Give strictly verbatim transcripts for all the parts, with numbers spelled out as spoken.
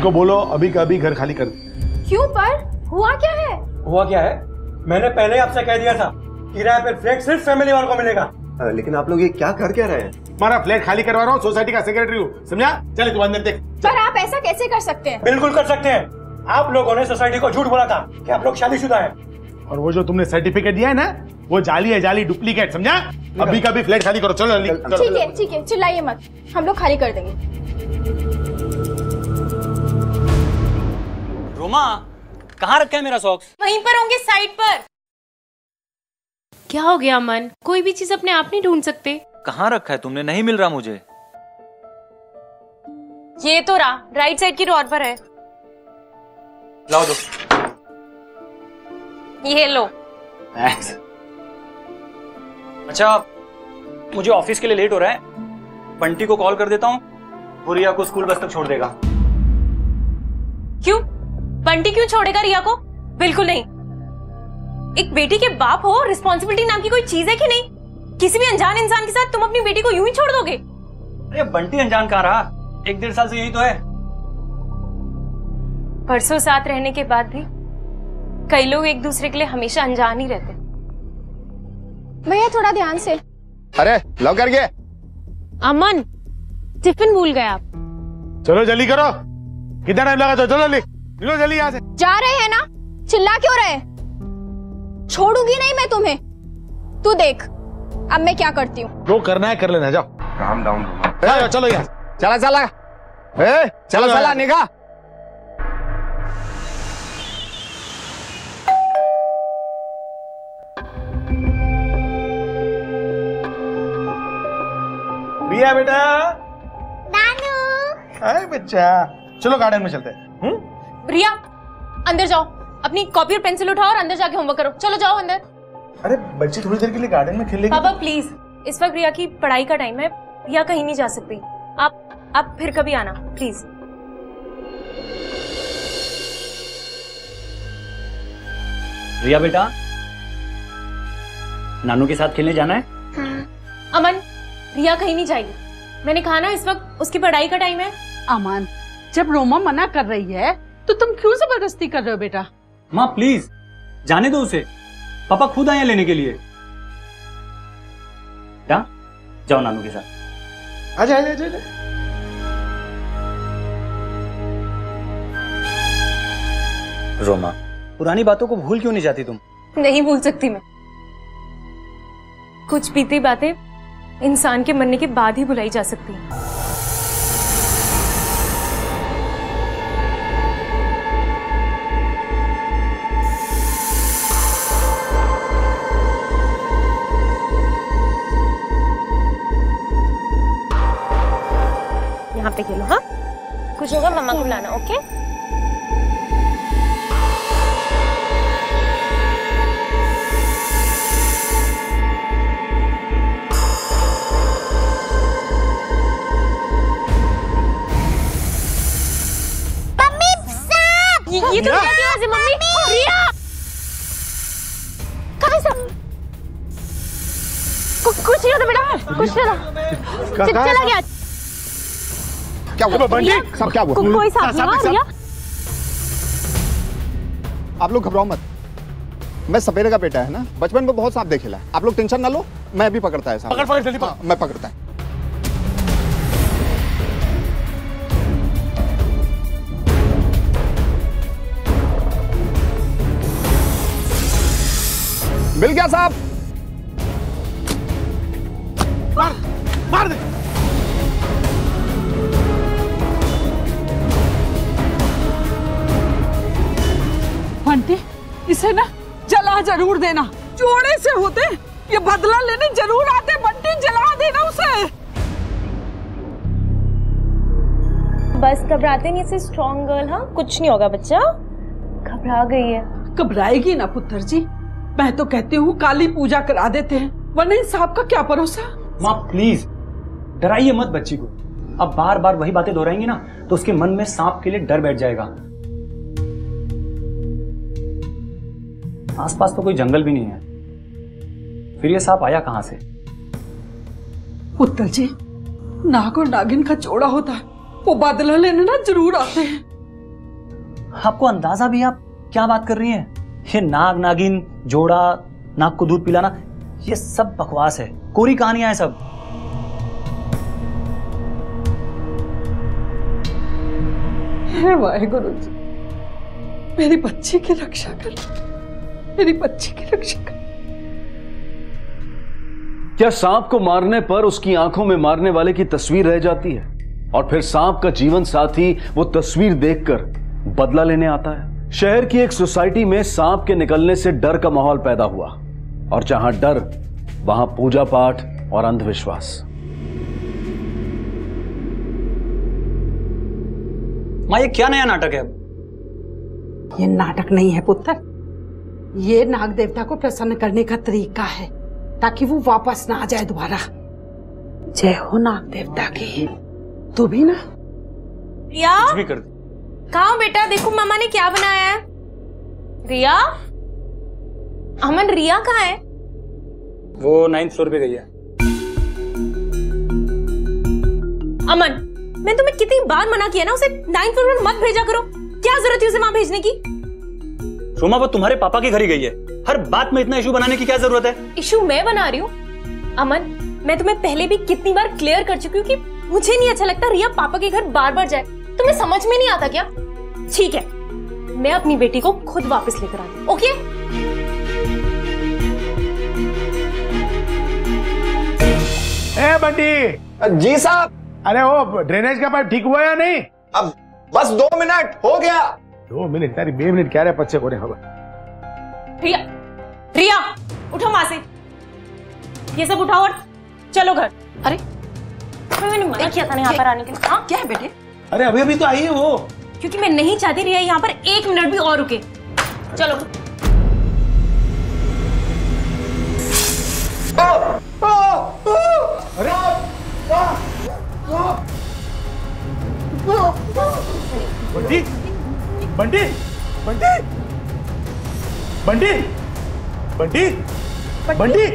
इनको बोलो अभी का अभी घर खाली कर दे। क्यों पर? हुआ क्या है? हुआ क्या है? मैंने पहले ही आपसे कह दिया था, किराए पर फ्लैट सिर्फ फैमिली वालों को मिलेगा। आ, लेकिन आप लोग ये क्या कर क्या रहे हैं? हमारा फ्लैट खाली करवा रहा हूँ, सोसाइटी का सेक्रेटरी हूँ, समझा? चले तुम अंदर देख। पर आप ऐसा कैसे कर सकते हैं? बिल्कुल कर सकते हैं। आप लोगों ने सोसाइटी को झूठ बोला था कि आप लोग शादीशुदा है, और वो जो तुमने सर्टिफिकेट दिया है ना, वो जाली है, जाली डुप्लीकेट, समझा? अभी का भी फ्लैट खाली करो, चलो। ठीक है ठीक है, चिल्लाइए मत, हम लोग खाली कर देंगे। रोमा, कहाँ रखा है मेरा सॉक्स? वहीं पर होंगे, साइड पर। क्या हो गया अमन, कोई भी चीज अपने आप नहीं ढूंढ सकते? कहाँ रखा है तुमने? नहीं मिल रहा मुझे। ये तो रहा, राइट साइड की डोर पर है। लाओ दो। ये लो। थैंक्स। अच्छा, मुझे ऑफिस के लिए लेट हो रहा है, बंटी को कॉल कर देता हूँ, वो रिया को स्कूल बस तक छोड़ देगा। क्यों? बंटी क्यों छोड़ेगा रिया को? बिल्कुल नहीं। एक बेटी के बाप हो, रिस्पॉन्सिबिलिटी नाम की कोई चीज है कि नहीं? किसी भी अनजान इंसान के साथ तुम अपनी बेटी को यूं ही छोड़ दोगे? अरे बंटी अनजान कहाँ रहा, एक डेढ़ साल से यही तो है। परसों साथ रहने के बाद भी कई लोग एक दूसरे के लिए हमेशा अनजान ही रहते। भैया थोड़ा ध्यान से। अरे लव कर गया। अमन, टिफिन भूल गए आप। चलो जल्दी करो, कितना टाइम लगा? चलो जल्दी, चलो जल्दी यहाँ से। जा रहे हैं ना, चिल्ला क्यों रहे? छोड़ूंगी नहीं मैं तुम्हें, तू देख अब मैं क्या करती हूँ। जो करना है कर लेना, जाओ। Calm down. चलो चलो यहाँ, चला चला चला चला निकाह। रिया बेटा, नानू, अरे बच्चा, चलो गार्डन में चलते हैं। हम्म, रिया अंदर जाओ, अपनी कॉपी और पेंसिल उठाओ और अंदर जाके होमवर्क करो। चलो जाओ अंदर। अरे बच्चे थोड़ी देर के लिए गार्डन में खेलेंगे। पापा प्लीज, इस वक्त रिया की पढ़ाई का टाइम है, रिया कहीं नहीं जा सकती। आप आप फिर कभी आना प्लीज। रिया बेटा, नानू के साथ खेलने जाना है? हाँ। अमन, रिया कहीं नहीं जाएगी, मैंने कहा ना इस वक्त उसकी पढ़ाई का टाइम है। अमन, जब रोमा मना कर रही है तो तुम क्यों जबरदस्ती कर रहे हो बेटा? माँ प्लीज जाने दो उसे, पापा खुद आए लेने के लिए। जाओ नानू के साथ। आजा आजा आजा। रोमा, पुरानी बातों को भूल क्यों नहीं जाती तुम? नहीं भूल सकती मैं, कुछ बीती बातें इंसान के मरने के बाद ही भुलाई जा सकती है। यहाँ पे खेलो। हाँ, कुछ होगा मम्मा को बुलाना। ओके मम्मी साहब, ये ये तो क्या आवाज है? मम्मी रिया कहाँ से? कुछ नहीं होता बेटा, कुछ नहीं होता, चला गया। क्या हुआ? सब क्या हुआ? कोई साथ नहीं हुआ रिया? आप लोग घबराओ मत, मैं सपेरे का बेटा है ना, बचपन में बहुत सांप देखे ला। आप लोग टेंशन ना लो, मैं अभी पकड़ता है सांप। पकड़ पकड़ जल्दी पकड़। मैं पकड़ता है। मिल गया साहब। मार मार दे। बंटी, इसे ना जला जरूर देना, जोड़े से होते ये बदला लेने जरूर आते। बंटी जला देना उसे। बस घबराते नहीं, इसे स्ट्रॉन्ग गर्ल। हाँ, कुछ नहीं होगा बच्चा, घबरा गई है। घबराएगी ना पुत्र जी, मैं तो कहती हूँ काली पूजा करा देते हैं, वरना इन साहब का क्या भरोसा। माँ प्लीज डराइए मत बच्ची को, अब बार बार वही बातें दोहराएंगे ना तो उसके मन में सांप के लिए डर बैठ जाएगा। आसपास तो कोई जंगल भी नहीं है, फिर ये सांप आया कहां से? पुत्र जी, नाग और नागिन का जोड़ा होता है, वो बादल लेने ना जरूर आते हैं। आपको अंदाजा भी आप क्या बात कर रही हैं? ये नाग नागिन जोड़ा, नाग को दूध पिलाना, ये सब बकवास है, कोरी कहानियां हैं सब। हे वाहेगुरु जी, मेरी बच्ची की रक्षा कर, मेरी बच्ची की रक्षा कर। क्या सांप को मारने पर उसकी आंखों में मारने वाले की तस्वीर रह जाती है और फिर सांप का जीवन साथी वो तस्वीर देखकर बदला लेने आता है? शहर की एक सोसाइटी में सांप के निकलने से डर का माहौल पैदा हुआ और जहां डर वहां पूजा पाठ और अंधविश्वास। मां, ये क्या नया नाटक है? ये नाटक नहीं है पुत्र, ये नाग देवता को प्रसन्न करने का तरीका है ताकि वो वापस ना आ जाए दोबारा। जय हो नाग देवता की। तू भी ना रिया, कुछ भी कर दे। खाओ बेटा, देखो मामा ने क्या बनाया है। रिया, अमन, रिया कहाँ है? वो नाइन्थ फ्लोर पे गई है। अमन, मैं तुम्हें कितनी बार मना किया ना उसे नाइन्थ फ्लोर पर मत भेजा करो, क्या जरूरत है उसे वहां भेजने की? रोमा, वो तुम्हारे पापा के घर ही गई है, हर बात में इतना इशू बनाने की क्या जरूरत है? इशू मैं बना रही हूँ अमन, मैं तुम्हें पहले भी कितनी बार क्लियर कर चुकी हूँ कि मुझे नहीं अच्छा लगता रिया पापा के घर बार बार जाए। तुम्हें समझ में नहीं आता क्या? ठीक है, मैं अपनी बेटी को खुद वापस लेकर आती हूँ। ओके? ए बंटी जी साहब, अरे वो ड्रेनेज का पाइप ठीक हुआ या नहीं? अब बस दो मिनट हो गया। दो मिनट तारी बे मिनट क्या रहे पच्चे को रहे होगा। रिया, रिया उठो वहां से, ये सब उठाओ और चलो घर। अरे मैंने मना किया था यहाँ पर आने के लिए। हाँ क्या है बेटे? अरे अभी अभी तो आई है वो, क्योंकि मैं नहीं चाहती रिया यहाँ पर एक मिनट भी और रुके। चलो। आ, आ, आ, अरे आ, आ, बंटी, बंटी, बंटी, बंटी, बंटी, बंटी।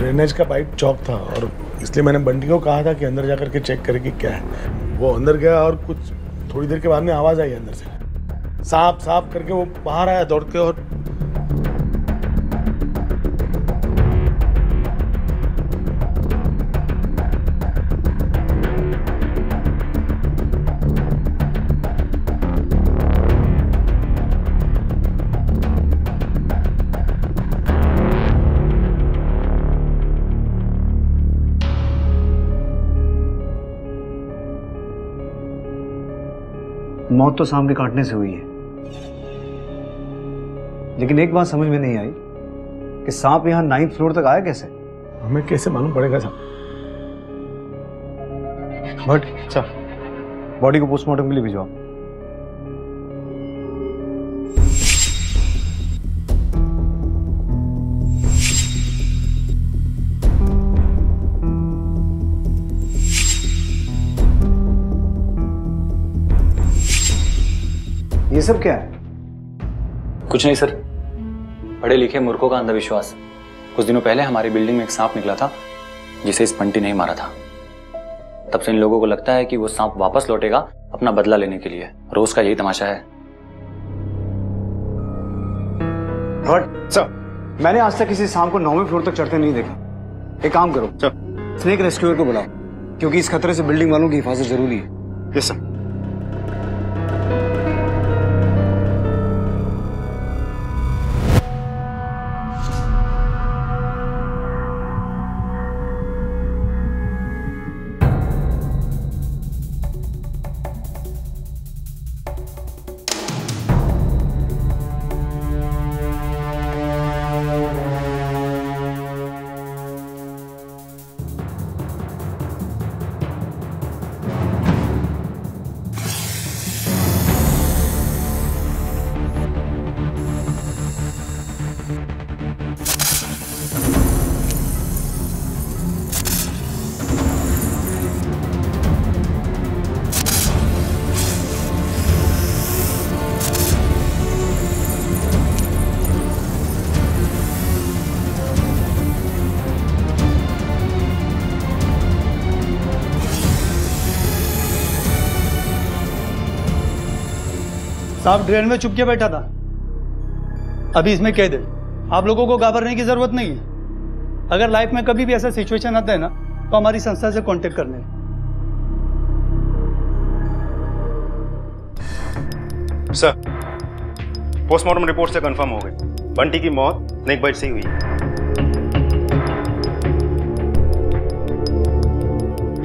ड्रेनेज का पाइप चौक था और इसलिए मैंने बंटी को कहा था कि अंदर जाकर के चेक करे कि क्या है। वो अंदर गया और कुछ थोड़ी देर के बाद में आवाज आई अंदर से, सांप सांप करके। वो बाहर आया दौड़ के और मौत तो सांप के काटने से हुई है, लेकिन एक बात समझ में नहीं आई कि सांप यहां नाइन्थ फ्लोर तक आया कैसे? हमें कैसे मालूम पड़ेगा साहब? बट अच्छा, बॉडी को पोस्टमार्टम के लिए भिजवाओ। ये सब क्या है? कुछ नहीं सर, पढ़े लिखे मूर्खों का अंधविश्वास। कुछ दिनों पहले हमारी बिल्डिंग में एक सांप निकला था जिसे इस बंटी ने मारा था। तब से इन लोगों को लगता है कि वो सांप वापस लौटेगा अपना बदला लेने के लिए। रोज का यही तमाशा है। रॉड सर, मैंने आज तक किसी सांप को नौवें फ्लोर तक चढ़ते नहीं देखा। एक काम करो सर, स्नेक रेस्क्यूअर को बुलाओ, क्योंकि इस खतरे से बिल्डिंग वालों की हिफाजत जरूरी है। Yes sir. सांप ड्रेन में चुपके बैठा था। अभी इसमें कैद है। आप लोगों को घबराने की जरूरत नहीं है। अगर लाइफ में कभी भी ऐसा सिचुएशन आता है ना तो हमारी संस्था से कांटेक्ट कर लें। सर, पोस्टमार्टम रिपोर्ट से कंफर्म हो गए, बंटी की मौत स्नेक बाइट से ही हुई।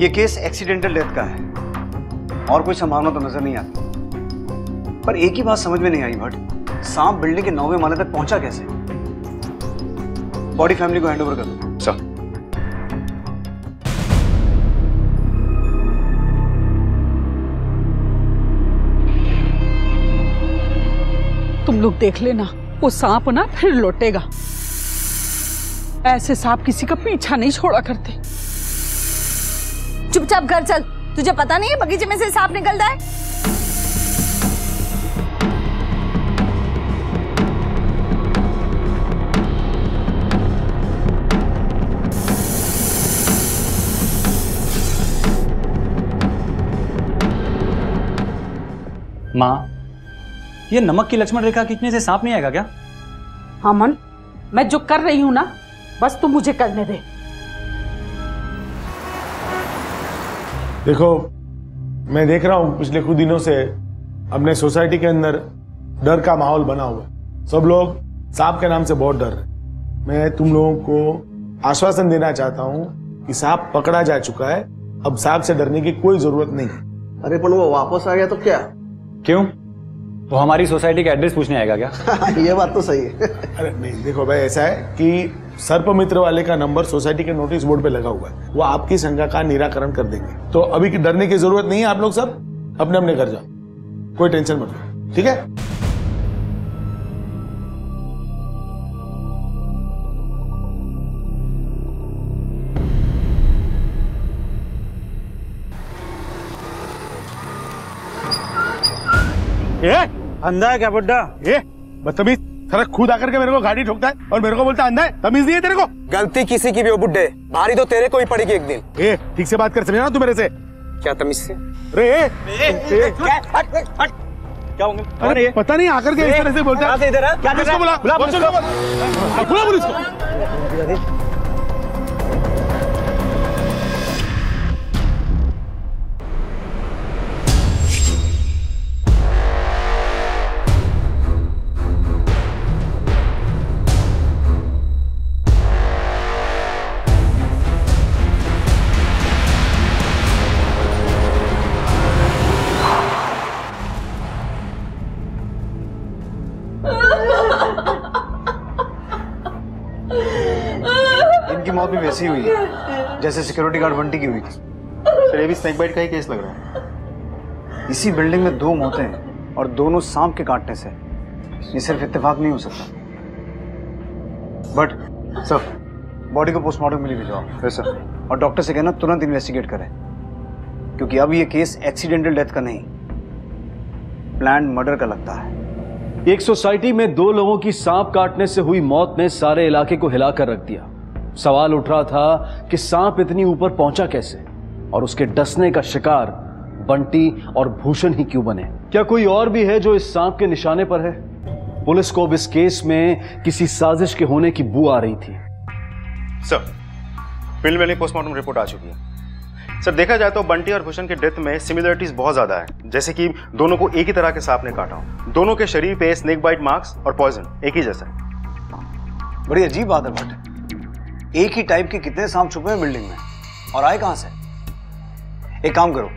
ये केस एक्सीडेंटल डेथ का है और कोई संभावना तो नजर नहीं आती। पर एक ही बात समझ में नहीं आई भट्ट, सांप बिल्डिंग के नौवें माले तक पहुंचा कैसे? बॉडी फैमिली को हैंडओवर कर दो। सर, तुम लोग देख लेना, वो सांप ना फिर लौटेगा। ऐसे सांप किसी का पीछा नहीं छोड़ा करते। चुपचाप घर चल, तुझे पता नहीं है बगीचे में से सांप निकलता है। माँ, ये नमक की लक्ष्मण रेखा खींचने से सांप नहीं आएगा क्या? अमन, मैं जो कर रही हूं ना, बस तुम मुझे करने दे। देखो, मैं देख रहा हूं पिछले कुछ दिनों से अपने सोसाइटी के अंदर डर का माहौल बना हुआ है। सब लोग सांप के नाम से बहुत डर रहे। मैं तुम लोगों को आश्वासन देना चाहता हूं कि सांप पकड़ा जा चुका है, अब सांप से डरने की कोई जरूरत नहीं है। अरे पर वो वापस आ गया तो क्या? क्यों, वो हमारी सोसाइटी का एड्रेस पूछने आएगा क्या? ये बात तो सही है। अरे नहीं, देखो भाई, ऐसा है कि सर्प मित्र वाले का नंबर सोसाइटी के नोटिस बोर्ड पे लगा हुआ है। वो आपकी शंका का निराकरण कर देंगे, तो अभी की डरने की जरूरत नहीं है। आप लोग सब अपने अपने घर जाओ, कोई टेंशन मत लो, ठीक है? ये अंधा है क्या बुड्ढा? ये बदतमीज सारा खुद आकर के मेरे को गाड़ी ठोकता है और मेरे को बोलता है अंधा है, तमीज नहीं है तेरे को। गलती किसी की भी हो बुड्ढे, भारी तो तेरे को ही पड़ेगी एक दिन। ए, ठीक से बात कर, समझा ना तू मेरे से? क्या तमीज से? अरे क्या हट हट क्या होंगे? अरे पता नहीं आकर के इस तरह से बोलता है। क्या किसको बोला? बुला पुलिस को। वैसी हुई है जैसे सिक्योरिटी गार्ड बंटी की हुई थी। सर, ये भी स्नेक बाइट का ही केस लग रहा है। इसी बिल्डिंग में दो मौतें हैं और दोनों सांप के काटने से। ये सिर्फ इत्तेफाक नहीं हो सकता। बट सर, बॉडी को पोस्टमार्टम के लिए भिजवाओ। सर, और डॉक्टर से कहना तुरंत इन्वेस्टिगेट करें, क्योंकि अब ये केस एक्सीडेंटल डेथ का नहीं, प्लान्ड मर्डर का लगता है। एक सोसाइटी में दो लोगों की सांप काटने से हुई मौत ने सारे इलाके को हिलाकर रख दिया। सवाल उठ रहा था कि सांप इतनी ऊपर पहुंचा कैसे और उसके डसने का शिकार बंटी और भूषण ही क्यों बने? क्या कोई और भी है जो इस सांप के निशाने पर है? पुलिस को अब इस केस में किसी साजिश के होने की बू आ रही थी। सर, फिल्म वाली पोस्टमार्टम रिपोर्ट आ चुकी है। सर, देखा जाए तो बंटी और भूषण के डेथ में सिमिलरिटीज बहुत ज्यादा है, जैसे कि दोनों को एक ही तरह के सांप ने काटा हो, दोनों के शरीर पे स्नेक बाइट मार्क्स और पॉइजन एक ही जैसा है। बड़ी अजीब बात है बट, एक ही टाइप के कितने सांप छुपे हैं बिल्डिंग में और आए कहां से? एक काम करो,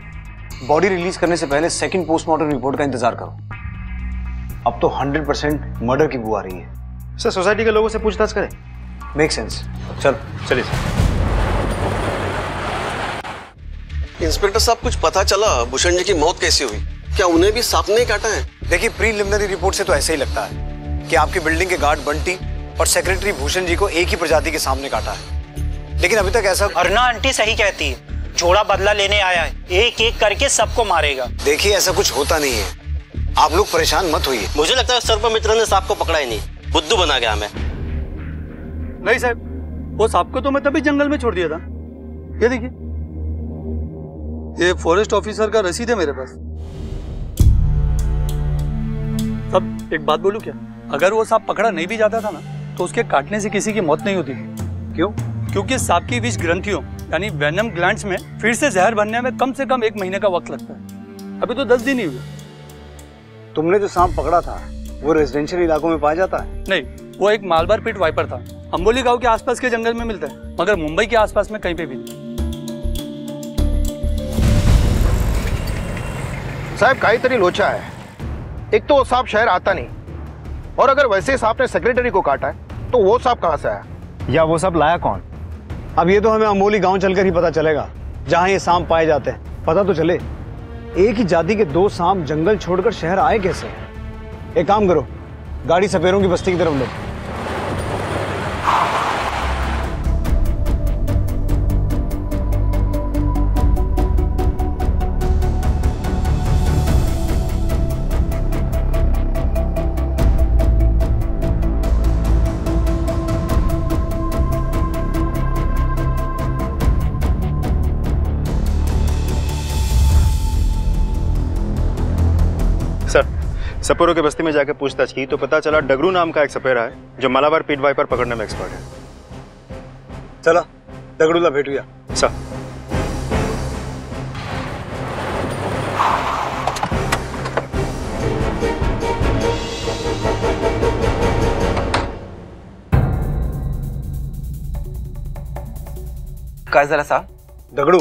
बॉडी रिलीज करने से पहले सेकंड पोस्टमार्टम रिपोर्ट का इंतजार करो। अब तो हंड्रेड परसेंट मर्डर की बू आ रही है। सर, सोसाइटी के लोगों से पूछताछ करें। Make sense. चल चलिए। इंस्पेक्टर साहब, कुछ पता चला भूषण जी की मौत कैसे हुई? क्या उन्हें भी सांप ने काटा है? देखिए, प्रीलिमिनरी रिपोर्ट से तो ऐसा ही लगता है कि आपकी बिल्डिंग के गार्ड बंटी और सेक्रेटरी भूषण जी को एक ही प्रजाति के सामने काटा है, लेकिन अभी तक ऐसा। अर्ना आंटी सही कहती है, जोड़ा बदला लेने आया है, एक एक करके सबको मारेगा। देखिए, ऐसा कुछ होता नहीं है, आप लोग परेशान मत होइए। मुझे लगता है सर्प मित्र ने सांप को पकड़ा ही नहीं, बुद्धू बना गया हमें। नहीं साहब, वो सांप को तो मैं तभी जंगल में छोड़ दिया था। ये देखिए, ये फॉरेस्ट ऑफिसर का रसीद है मेरे पास। एक बात बोलूं क्या, अगर वो सांप पकड़ा नहीं भी जाता था ना तो उसके काटने से किसी की मौत नहीं होती। क्यों? क्योंकि सांप की विष ग्रंथियों यानी वेनम ग्लैंड्स में फिर से जहर बनने में कम से कम एक महीने का वक्त लगता है, अभी तो दस दिन ही हुए। तुमने जो सांप पकड़ा था वो रेजिडेंशियल इलाकों में पाया जाता है? नहीं, वो एक मालबार पिट वाइपर था, अंबोली गांव के आसपास के जंगल में मिलता है, मगर मुंबई के आसपास में कहीं पे भी नहीं। साहब कई तरी लोचा है, एक तो वो सांप शहर आता नहीं, और अगर वैसे सांप ने सेक्रेटरी को काटा है तो वो सांप कहाँ से आया या वो सब लाया कौन? अब ये तो हमें अंबोली गांव चलकर ही पता चलेगा जहाँ ये सांप पाए जाते हैं। पता तो चले, एक ही जाति के दो सांप जंगल छोड़कर शहर आए कैसे? एक काम करो, गाड़ी सपेरों की बस्ती की तरफ लो। सपेरों के बस्ती में जाकर पूछताछ की तो पता चला डगरू नाम का एक सपेरा है जो मालाबार पिट वाइपर पकड़ने में एक्सपर्ट है। चला डगरू ला भेट गया। अच्छा क्या जरा साहब डगरू?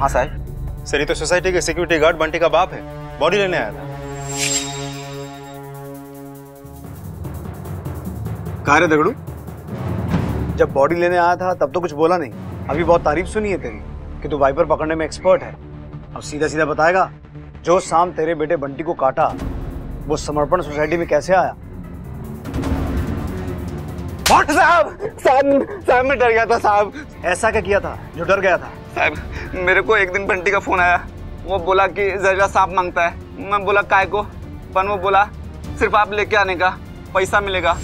हाँ साहब। सर ये तो सोसाइटी के सिक्योरिटी गार्ड बंटी का बाप है, बॉडी लेने आया था। कहाँ रे दगड़ू? जब बॉडी लेने आया था तब तो कुछ बोला नहीं, अभी बहुत तारीफ सुनी है तेरी कि तू वाइपर पकड़ने में एक्सपर्ट है। अब सीधा सीधा बताएगा जो सांप तेरे बेटे बंटी को काटा वो समर्पण सोसाइटी में कैसे आया? साहब साहब साहब मैं डर गया था साहब। ऐसा क्या किया था जो डर गया था? साहब मेरे को एक दिन बंटी का फोन आया, वो बोला कि जहरीला सांप मांगता है। मैं बोला काय को, पर वो बोला सिर्फ आप लेके आने का पैसा मिलेगा।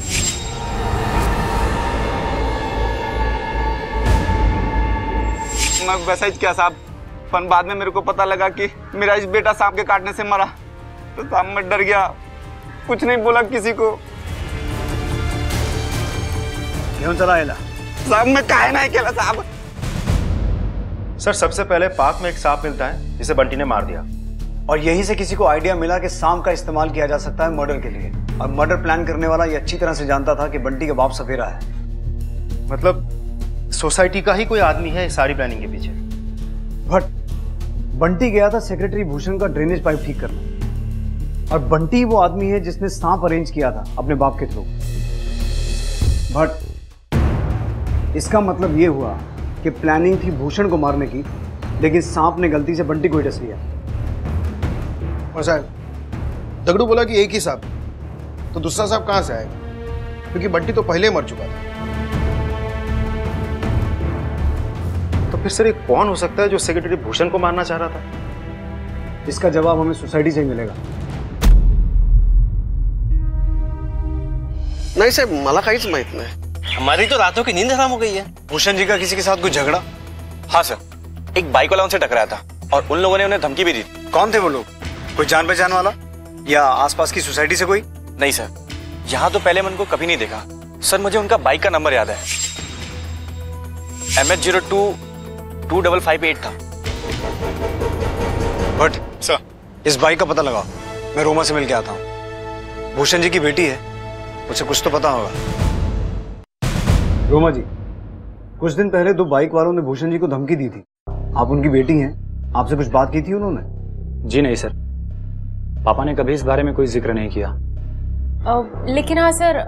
मैं वैसा ही क्या साहब, पर बाद में मेरे को पता लगा कि मेरा इस बेटा सांप के काटने से मरा, तो साहब मैं डर गया, कुछ नहीं बोला किसी को। क्यों चला आया साहब? मैं काहे नहीं खेला साहब। सर सबसे पहले पार्क में एक सांप मिलता है जिसे बंटी ने मार दिया, और यहीं से किसी को आइडिया मिला कि सांप का इस्तेमाल किया जा सकता है मर्डर के लिए, और मर्डर प्लान करने वाला ये अच्छी तरह से जानता था कि बंटी का बाप सपेरा है। मतलब सोसाइटी का ही कोई आदमी है सारी प्लानिंग के पीछे। बट बंटी गया था सेक्रेटरी भूषण का ड्रेनेज पाइप ठीक करने, और बंटी वो आदमी है जिसने सांप अरेंज किया था अपने बाप के थ्रू। बट इसका मतलब ये हुआ कि प्लानिंग थी भूषण को मारने की, लेकिन सांप ने गलती से बंटी को ही डस लिया। और साहब दगड़ू बोला कि एक ही सांप, तो दूसरा सांप कहाँ से आएगा? क्योंकि बंटी तो पहले मर चुका था। फिर सर ये कौन हो सकता है जो सेक्रेटरी भूषण को मारना चाह रहा था? इसका जवाब हमें सोसाइटी से ही मिलेगा। नहीं साहब मला काहीच माहित नाही। हमारी तो रातों की नींद हराम हो गई है। भूषण जी का किसी के साथ कुछ झगड़ा? हाँ सर, एक बाइक वाला उनसे टकराया था और उन लोगों ने उन्हें धमकी भी दी। कौन थे वो लोग? कोई जान पहचान वाला या आसपास की सोसाइटी से कोई? नहीं सर, यहाँ तो पहले मैंने उनको कभी नहीं देखा। सर मुझे उनका बाइक का नंबर याद है, M H zero two two double five eight था। बट सर इस बाइक का पता लगाओ, मैं रोमा से मिल के आता हूँ, भूषण जी की बेटी है, मुझे कुछ तो पता होगा। रोमा जी, कुछ दिन पहले दो बाइक वालों ने भूषण जी को धमकी दी थी, आप उनकी बेटी हैं, आपसे कुछ बात की थी उन्होंने? जी नहीं सर, पापा ने कभी इस बारे में कोई जिक्र नहीं किया। आ, लेकिन हाँ सर,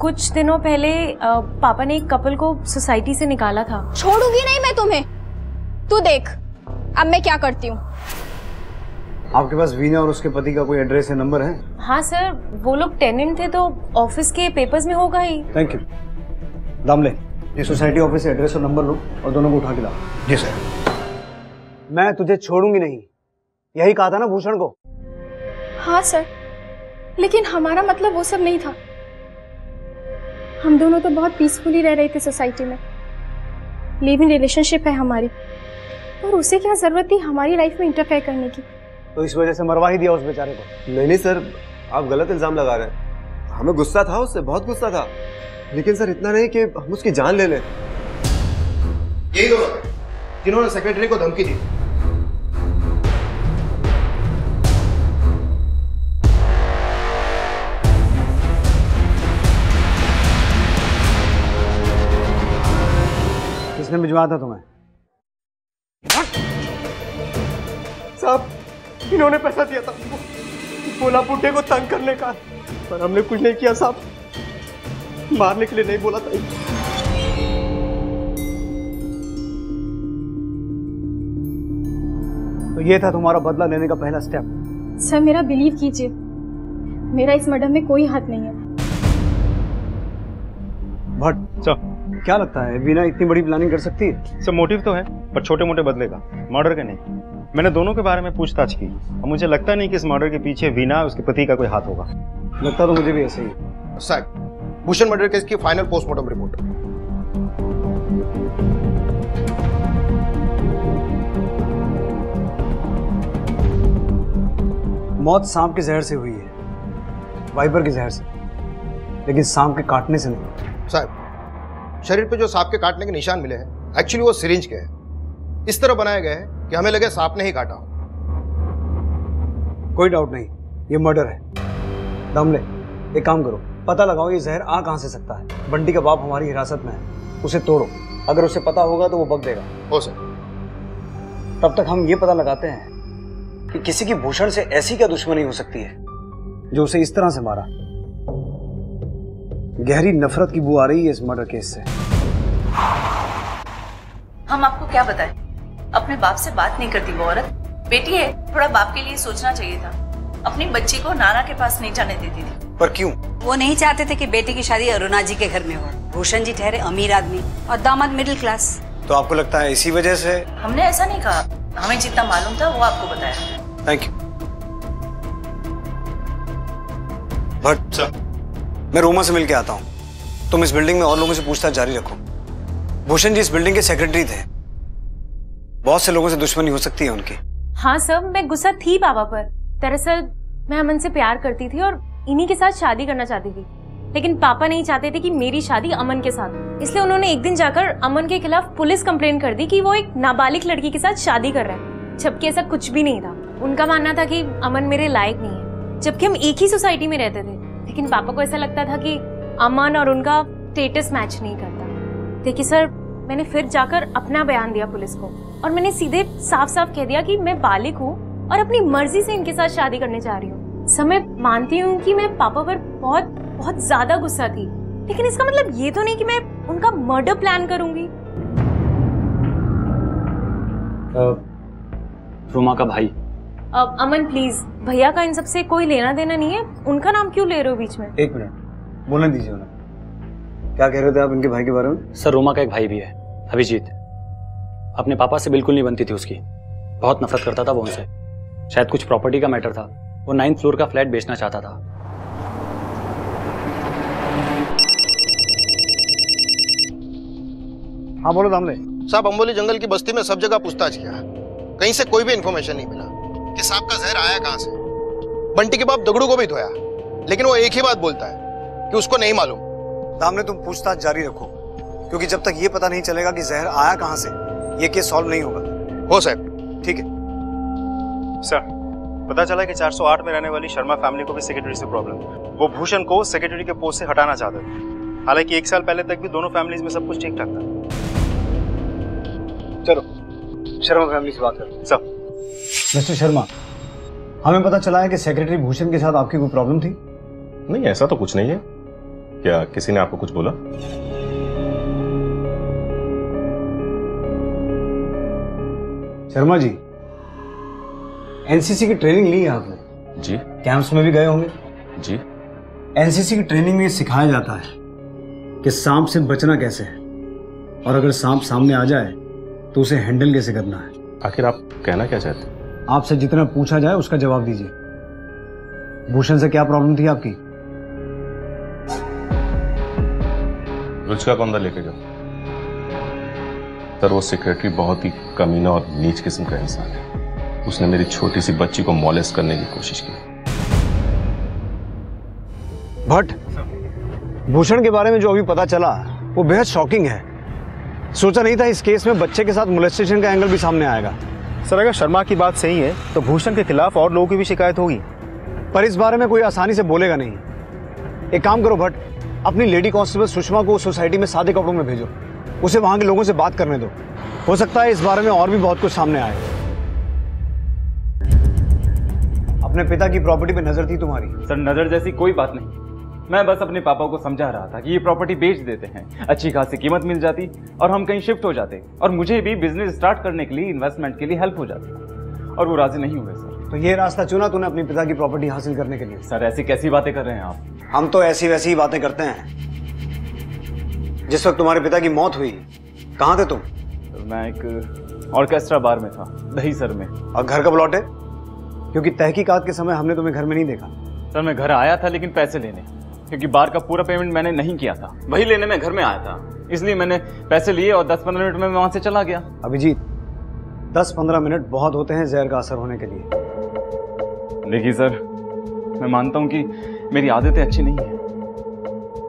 कुछ दिनों पहले आ, पापा ने एक कपल को सोसाइटी से निकाला था। छोड़ूंगी नहीं मैं तुम्हें, तू देख अब मैं क्या करती हूँ। आपके पास वीना और उसके पति का कोई एड्रेस या नंबर है? हाँ सर, वो लोग टेनेंट थे तो ऑफिस के पेपर्स में होगा ही। Thank you. दामले, ये सोसाइटी ऑफिस से एड्रेस और नंबर लो और दोनों को उठा के लाओ। जी सर। मैं तुझे छोड़ूंगी नहीं, यही कहा था ना भूषण को? हाँ सर, लेकिन हमारा मतलब वो सब नहीं था, हम दोनों तो बहुत पीसफुली रह रहे थे सोसाइटी में, लिव इन रिलेशनशिप है हमारी, और उसे क्या जरूरत थी हमारी लाइफ में इंटरफेयर करने की? तो इस वजह से मरवा ही दिया उस बेचारे को? नहीं नहीं सर, आप गलत इल्जाम लगा रहे हैं। हमें गुस्सा था उससे, बहुत गुस्सा था, लेकिन सर इतना नहीं कि हम उसकी जान ले लें। यही दो जिन्होंने सेक्रेटरी को धमकी दी। किसने भिजवा था तुम्हें? साहब, इन्होंने पैसा दिया था, बोला बुड्ढे को तंग करने का, पर हमने कुछ नहीं किया साहब, मारने के लिए नहीं बोला था। तो ये था तुम्हारा बदला लेने का पहला स्टेप। सर मेरा बिलीव कीजिए, मेरा इस मर्डर में कोई हाथ नहीं है। भट सर क्या लगता है वीना इतनी बड़ी प्लानिंग कर सकती है? सर मोटिव तो है पर छोटे मोटे बदले का, मर्डर का नहीं। मैंने दोनों के बारे में पूछताछ की और मुझे लगता नहीं कि इस मर्डर के पीछे वीना उसके पति का कोई हाथ होगा। लगता तो मुझे भी ऐसे ही। सर भूषण मर्डर केस की फाइनल पोस्टमार्टम रिपोर्ट। मौत सांप के जहर से हुई है, वाइपर के जहर से, लेकिन सांप के काटने से नहीं। सर शरीर पे जो सांप के काटने के निशान मिले हैं एक्चुअली वो सिरिंज के हैं, इस तरह बनाए गए हैं कि हमें लगे सांप ने ही काटा। कोई डाउट नहीं ये मर्डर है। दामले एक काम करो, पता लगाओ ये जहर आ कहां से सकता है। बंटी का बाप हमारी हिरासत में है, उसे तोड़ो, अगर उसे पता होगा तो वो बक देगा। हो सर तब तक हम ये पता लगाते हैं कि किसी की भूषण से ऐसी क्या दुश्मनी हो सकती है जो उसे इस तरह से मारा। गहरी नफरत की बू आ रही है इस मर्डर केस से। हम आपको क्या बताएं, अपने बाप से बात नहीं करती वो औरत। बेटी है, थोड़ा बाप के लिए सोचना चाहिए था। अपनी बच्ची को नाना के पास नहीं जाने देती थी। पर क्यों? वो नहीं चाहते थे कि बेटी की शादी अरुणा जी के घर में हो। भूषण जी ठहरे अमीर आदमी और दामाद मिडिल क्लास। तो आपको लगता है इसी वजह से? हमने ऐसा नहीं कहा, हमें जितना मालूम था वो आपको बताया। थैंक यू भट सर, मैं रोमा से मिल के आता हूँ। तुम इस बिल्डिंग में और लोगों से पूछताछ जारी रखो। भूषण जी इस बिल्डिंग के सेक्रेटरी थे, बहुत से लोगों से दुश्मनी हो सकती है उनकी। हाँ सर मैं गुस्सा थी बाबा पर। दरअसल मैं अमन से प्यार करती थी और इन्हीं के साथ शादी करना चाहती थी, लेकिन पापा नहीं चाहते थे कि मेरी शादी अमन के साथ हो, इसलिए उन्होंने एक दिन जाकर अमन के खिलाफ पुलिस कंप्लेंट कर दी कि वो एक नाबालिग लड़की के साथ शादी कर रहा है, जबकि ऐसा कुछ भी नहीं था। उनका मानना था कि अमन मेरे लायक नहीं है, जबकि हम एक ही सोसाइटी में रहते थे, लेकिन पापा को ऐसा लगता था कि अमन और उनका स्टेटस मैच नहीं करता। देखिए सर मैंने फिर जाकर अपना बयान दिया पुलिस को, और मैंने सीधे साफ साफ कह दिया कि मैं बालिक हूँ और अपनी मर्जी से इनके साथ शादी करने जा रही हूँ। समय मानती हूँ कि मैं पापा पर बहुत बहुत ज्यादा गुस्सा थी, लेकिन इसका मतलब ये तो नहीं कि मैं उनका मर्डर प्लान करूंगी। रोमा का भाई अमन, प्लीज भैया का इन सबसे कोई लेना देना नहीं है, उनका नाम क्यों ले रहे हो बीच में? एक मिनट बोलने दीजिए उन्हें। क्या कह रहे थे आप इनके भाई के बारे में? सर रोमा का एक भाई भी है अभिजीत, अपने पापा से बिल्कुल नहीं बनती थी उसकी, बहुत नफरत करता था वो उनसे। शायद कुछ प्रॉपर्टी का मैटर था, वो नाइन्थ फ्लोर का फ्लैट बेचना चाहता था। हाँ बोलो दामले साहब, अम्बोली जंगल की बस्ती में सब जगह पूछताछ किया, कहीं से कोई भी इंफॉर्मेशन नहीं मिला कि सांप का जहर आया कहाँ से। बंटी के बाप दगड़ू को भी धोया, लेकिन वो एक ही बात बोलता है कि उसको नहीं मालूम। दामले तुम पूछताछ जारी रखो, क्योंकि जब तक ये पता नहीं चलेगा कि जहर आया कहाँ से ये केस सॉल्व नहीं होगा। हो साहब ठीक है। सर पता चला कि चार सौ आठ में रहने वाली शर्मा फैमिली को भी सेक्रेटरी से प्रॉब्लम है। वो भूषण को सेक्रेटरी के पोस्ट से हटाना चाहते थे, हालांकि एक साल पहले तक भी दोनों फैमिलीज में सब कुछ ठीक ठाक था। चलो शर्मा फैमिली से बात करो। सर मिस्टर शर्मा, हमें पता चला है कि सेक्रेटरी भूषण के साथ आपकी कोई प्रॉब्लम थी? नहीं ऐसा तो कुछ नहीं है। क्या किसी ने आपको कुछ बोला? शर्मा जी एनसीसी की ट्रेनिंग ली है आपने? जी। कैंप्स में भी गए होंगे? जी। एनसीसी की ट्रेनिंग में सिखाया जाता है कि सांप से बचना कैसे है, और अगर सांप सामने आ जाए तो उसे हैंडल कैसे करना है। आखिर आप कहना क्या चाहते हैं? आपसे जितना पूछा जाए उसका जवाब दीजिए। भूषण से क्या प्रॉब्लम थी आपकी? रुचका कौंदा लेके जाओ। सर वो सेक्रेटरी बहुत ही कमीना और नीच किस्म का इंसान है, उसने मेरी छोटी सी बच्ची को मॉलेस्ट करने की कोशिश की। बट भूषण के बारे में जो अभी पता चला वो बेहद शॉकिंग है। सोचा नहीं था इस केस में बच्चे के साथ मोलेस्टेशन का एंगल भी सामने आएगा। सर, अगर शर्मा की बात सही है तो भूषण के खिलाफ और लोगों की भी शिकायत होगी, पर इस बारे में कोई आसानी से बोलेगा नहीं। एक काम करो भट्ट, अपनी लेडी कांस्टेबल सुषमा को सोसाइटी में सादे कपड़ों में भेजो, उसे वहां के लोगों से बात करने दो। हो सकता है इस बारे में और भी बहुत कुछ सामने आए। अपने पिता की प्रॉपर्टी पे नजर थी तुम्हारी? सर, नजर जैसी कोई बात नहीं, मैं बस अपने पापा को समझा रहा था कि ये प्रॉपर्टी बेच देते हैं, अच्छी खासी कीमत मिल जाती और हम कहीं शिफ्ट हो जाते और मुझे भी बिजनेस स्टार्ट करने के लिए, इन्वेस्टमेंट के लिए हेल्प हो जाती, और वो राजी नहीं हुए। सर, तो ये रास्ता चुना तूने अपने पिता की प्रॉपर्टी हासिल करने के लिए? सर, ऐसी कैसी बातें कर रहे हैं आप? हम तो ऐसी वैसी ही बातें करते हैं। जिस वक्त तुम्हारे पिता की मौत हुई कहाँ थे तुम? तो मैं एक ऑर्केस्ट्रा बार में था, दही सर में। और घर कब लौटे? क्योंकि तहकीकात के समय हमने तुम्हें घर में नहीं देखा। सर, मैं घर आया था लेकिन पैसे लेने, क्योंकि बार का पूरा पेमेंट मैंने नहीं किया था, वही लेने में घर में आया था, इसलिए मैंने पैसे लिए और दस पंद्रह मिनट में वहां से चला गया। अभिजीत, दस पंद्रह मिनट बहुत होते हैं जहर का असर होने के लिए। देखिए सर, मैं मानता हूं कि मेरी आदतें अच्छी नहीं है,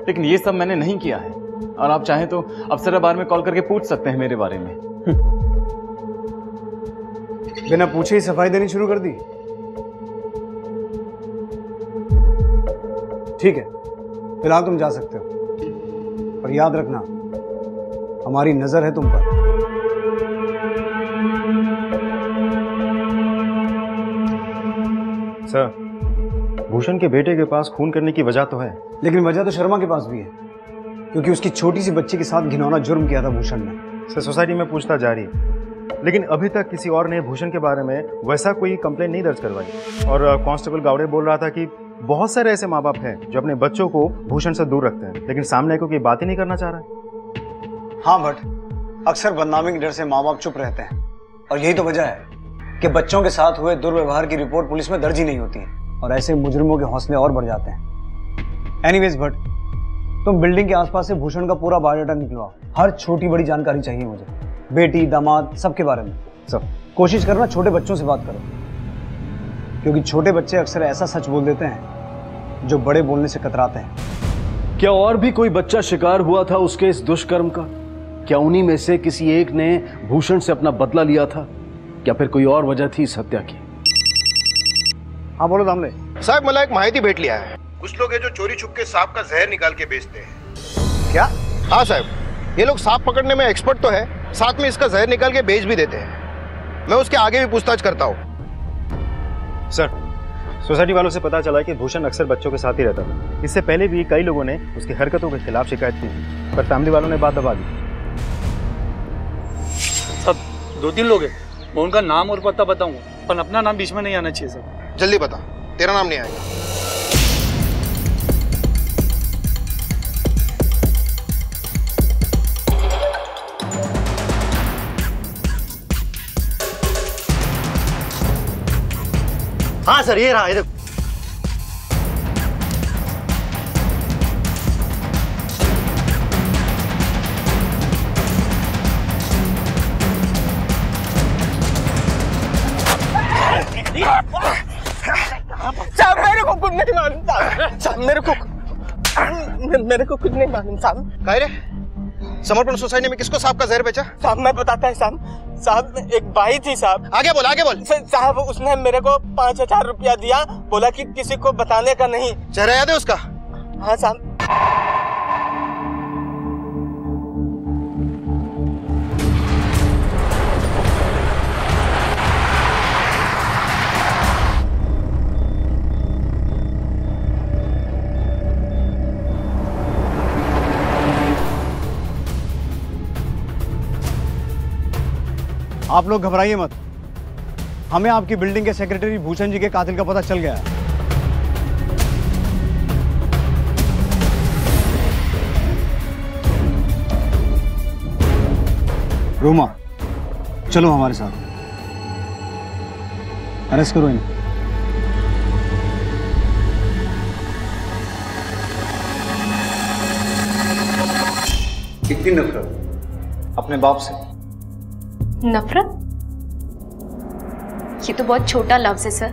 लेकिन ये सब मैंने नहीं किया है, और आप चाहें तो अफसर बार में कॉल करके पूछ सकते हैं मेरे बारे में। बिना पूछे ही सफाई देनी शुरू कर दी। ठीक है, फिलहाल तुम जा सकते हो, पर याद रखना हमारी नजर है तुम पर। सर, भूषण के बेटे के पास खून करने की वजह तो है, लेकिन वजह तो शर्मा के पास भी है, क्योंकि उसकी छोटी सी बच्ची के साथ घिनौना जुर्म किया था भूषण ने। सर, सोसाइटी में पूछताछ जारी, लेकिन अभी तक किसी और ने भूषण के बारे में वैसा कोई कंप्लेंट नहीं दर्ज करवाई। और कांस्टेबल गावड़े बोल रहा था कि बहुत सारे ऐसे माँ बाप हैं जो अपने बच्चों को भूषण से दूर रखते हैं, लेकिन सामने को कोई बात ही नहीं करना चाह रहा है। हाँ भट्ट, अक्सर बदनामी के डर से माँ बाप चुप रहते हैं, और यही तो वजह है कि बच्चों के साथ हुए दुर्व्यवहार की रिपोर्ट पुलिस में दर्ज ही नहीं होती है, और ऐसे मुजरिमों के हौसले और बढ़ जाते हैं। एनीवेज भट्ट, तुम बिल्डिंग के आसपास से भूषण का पूरा बायोडाटा निकलवाओ, हर छोटी बड़ी जानकारी चाहिए मुझे, बेटी दामाद सबके बारे में। सब कोशिश करना छोटे बच्चों से बात करो, क्योंकि छोटे बच्चे अक्सर ऐसा सच बोल देते हैं जो बड़े बोलने से कतराते हैं। क्या और भी कोई बच्चा शिकार हुआ था उसके इस दुष्कर्म का? क्या उन्हीं में से किसी एक ने भूषण से अपना बदला लिया था? क्या फिर कोई और वजह थी इस हत्या की? हाँ बोलो दामले साहब, मला एक माहिती भेट लिया है। कुछ लोग हैं जो चोरी छुपके सांप का जहर निकाल के बेचते हैं। क्या? हाँ साहब, ये लोग सांप पकड़ने में एक्सपर्ट तो है, साथ में इसका जहर निकाल के बेच भी देते हैं। मैं उसके आगे भी पूछताछ करता हूँ। सर, सोसाइटी वालों से पता चला कि भूषण अक्सर बच्चों के साथ ही रहता था। इससे पहले भी कई लोगों ने उसकी हरकतों के खिलाफ शिकायत की, पर फैमिली वालों ने बात दबा दी। सब दो तीन लोग हैं, मैं उनका नाम और पता बताऊंगा, पर अपना नाम बीच में नहीं आना चाहिए। सर जल्दी बता, तेरा नाम नहीं आएगा। हाँ सर, ये रहा, ये देखो। साहब मेरे को कुछ नहीं मालूम साहब, साहब मेरे को मेरे को कुछ नहीं मालूम साहब। कह रहे समर्पण सोसाइटी में किसको सांप का जहर बेचा? साहब मैं बताता है साहब, साहब एक बाई थी साहब। आगे बोल, आगे बोल। साहब उसने मेरे को पाँच हजार रुपया दिया, बोला कि किसी को बताने का नहीं। चेहरा याद है उसका? हाँ साहब। आप लोग घबराइए मत, हमें आपकी बिल्डिंग के सेक्रेटरी भूषण जी के कातिल का पता चल गया है। रोमा, चलो हमारे साथ, अरेस्ट करो इन्हें। कितनी नफरत अपने बाप से। नफरत, ये तो बहुत छोटा लफ्ज है सर।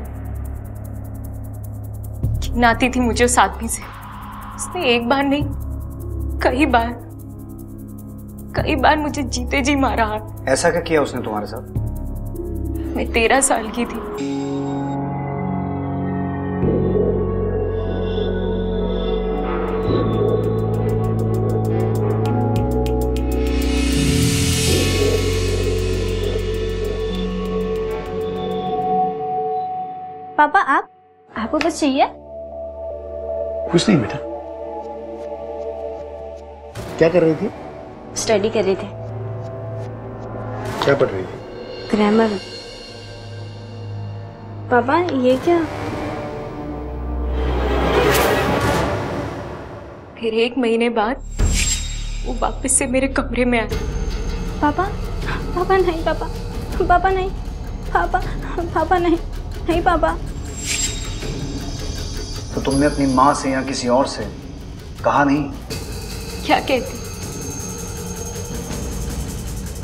नाती थी मुझे उस आदमी से, उसने एक बार नहीं कई बार कई बार मुझे जीते जी मारा। ऐसा क्या किया उसने तुम्हारे साथ? मैं तेरह साल की थी। पापा आप आपको कुछ चाहिए? कुछ नहीं बेटा। क्या कर रही थी? स्टडी कर रही थी। क्या पढ़ रही थी? ग्रामर। पापा ये क्या? फिर एक महीने बाद वो वापस से मेरे कमरे में आया। पापा पापा नहीं पापा पापा नहीं पापा पापा नहीं नहीं पापा। तो तुमने अपनी माँ से या किसी और से कहा नहीं? क्या कहती?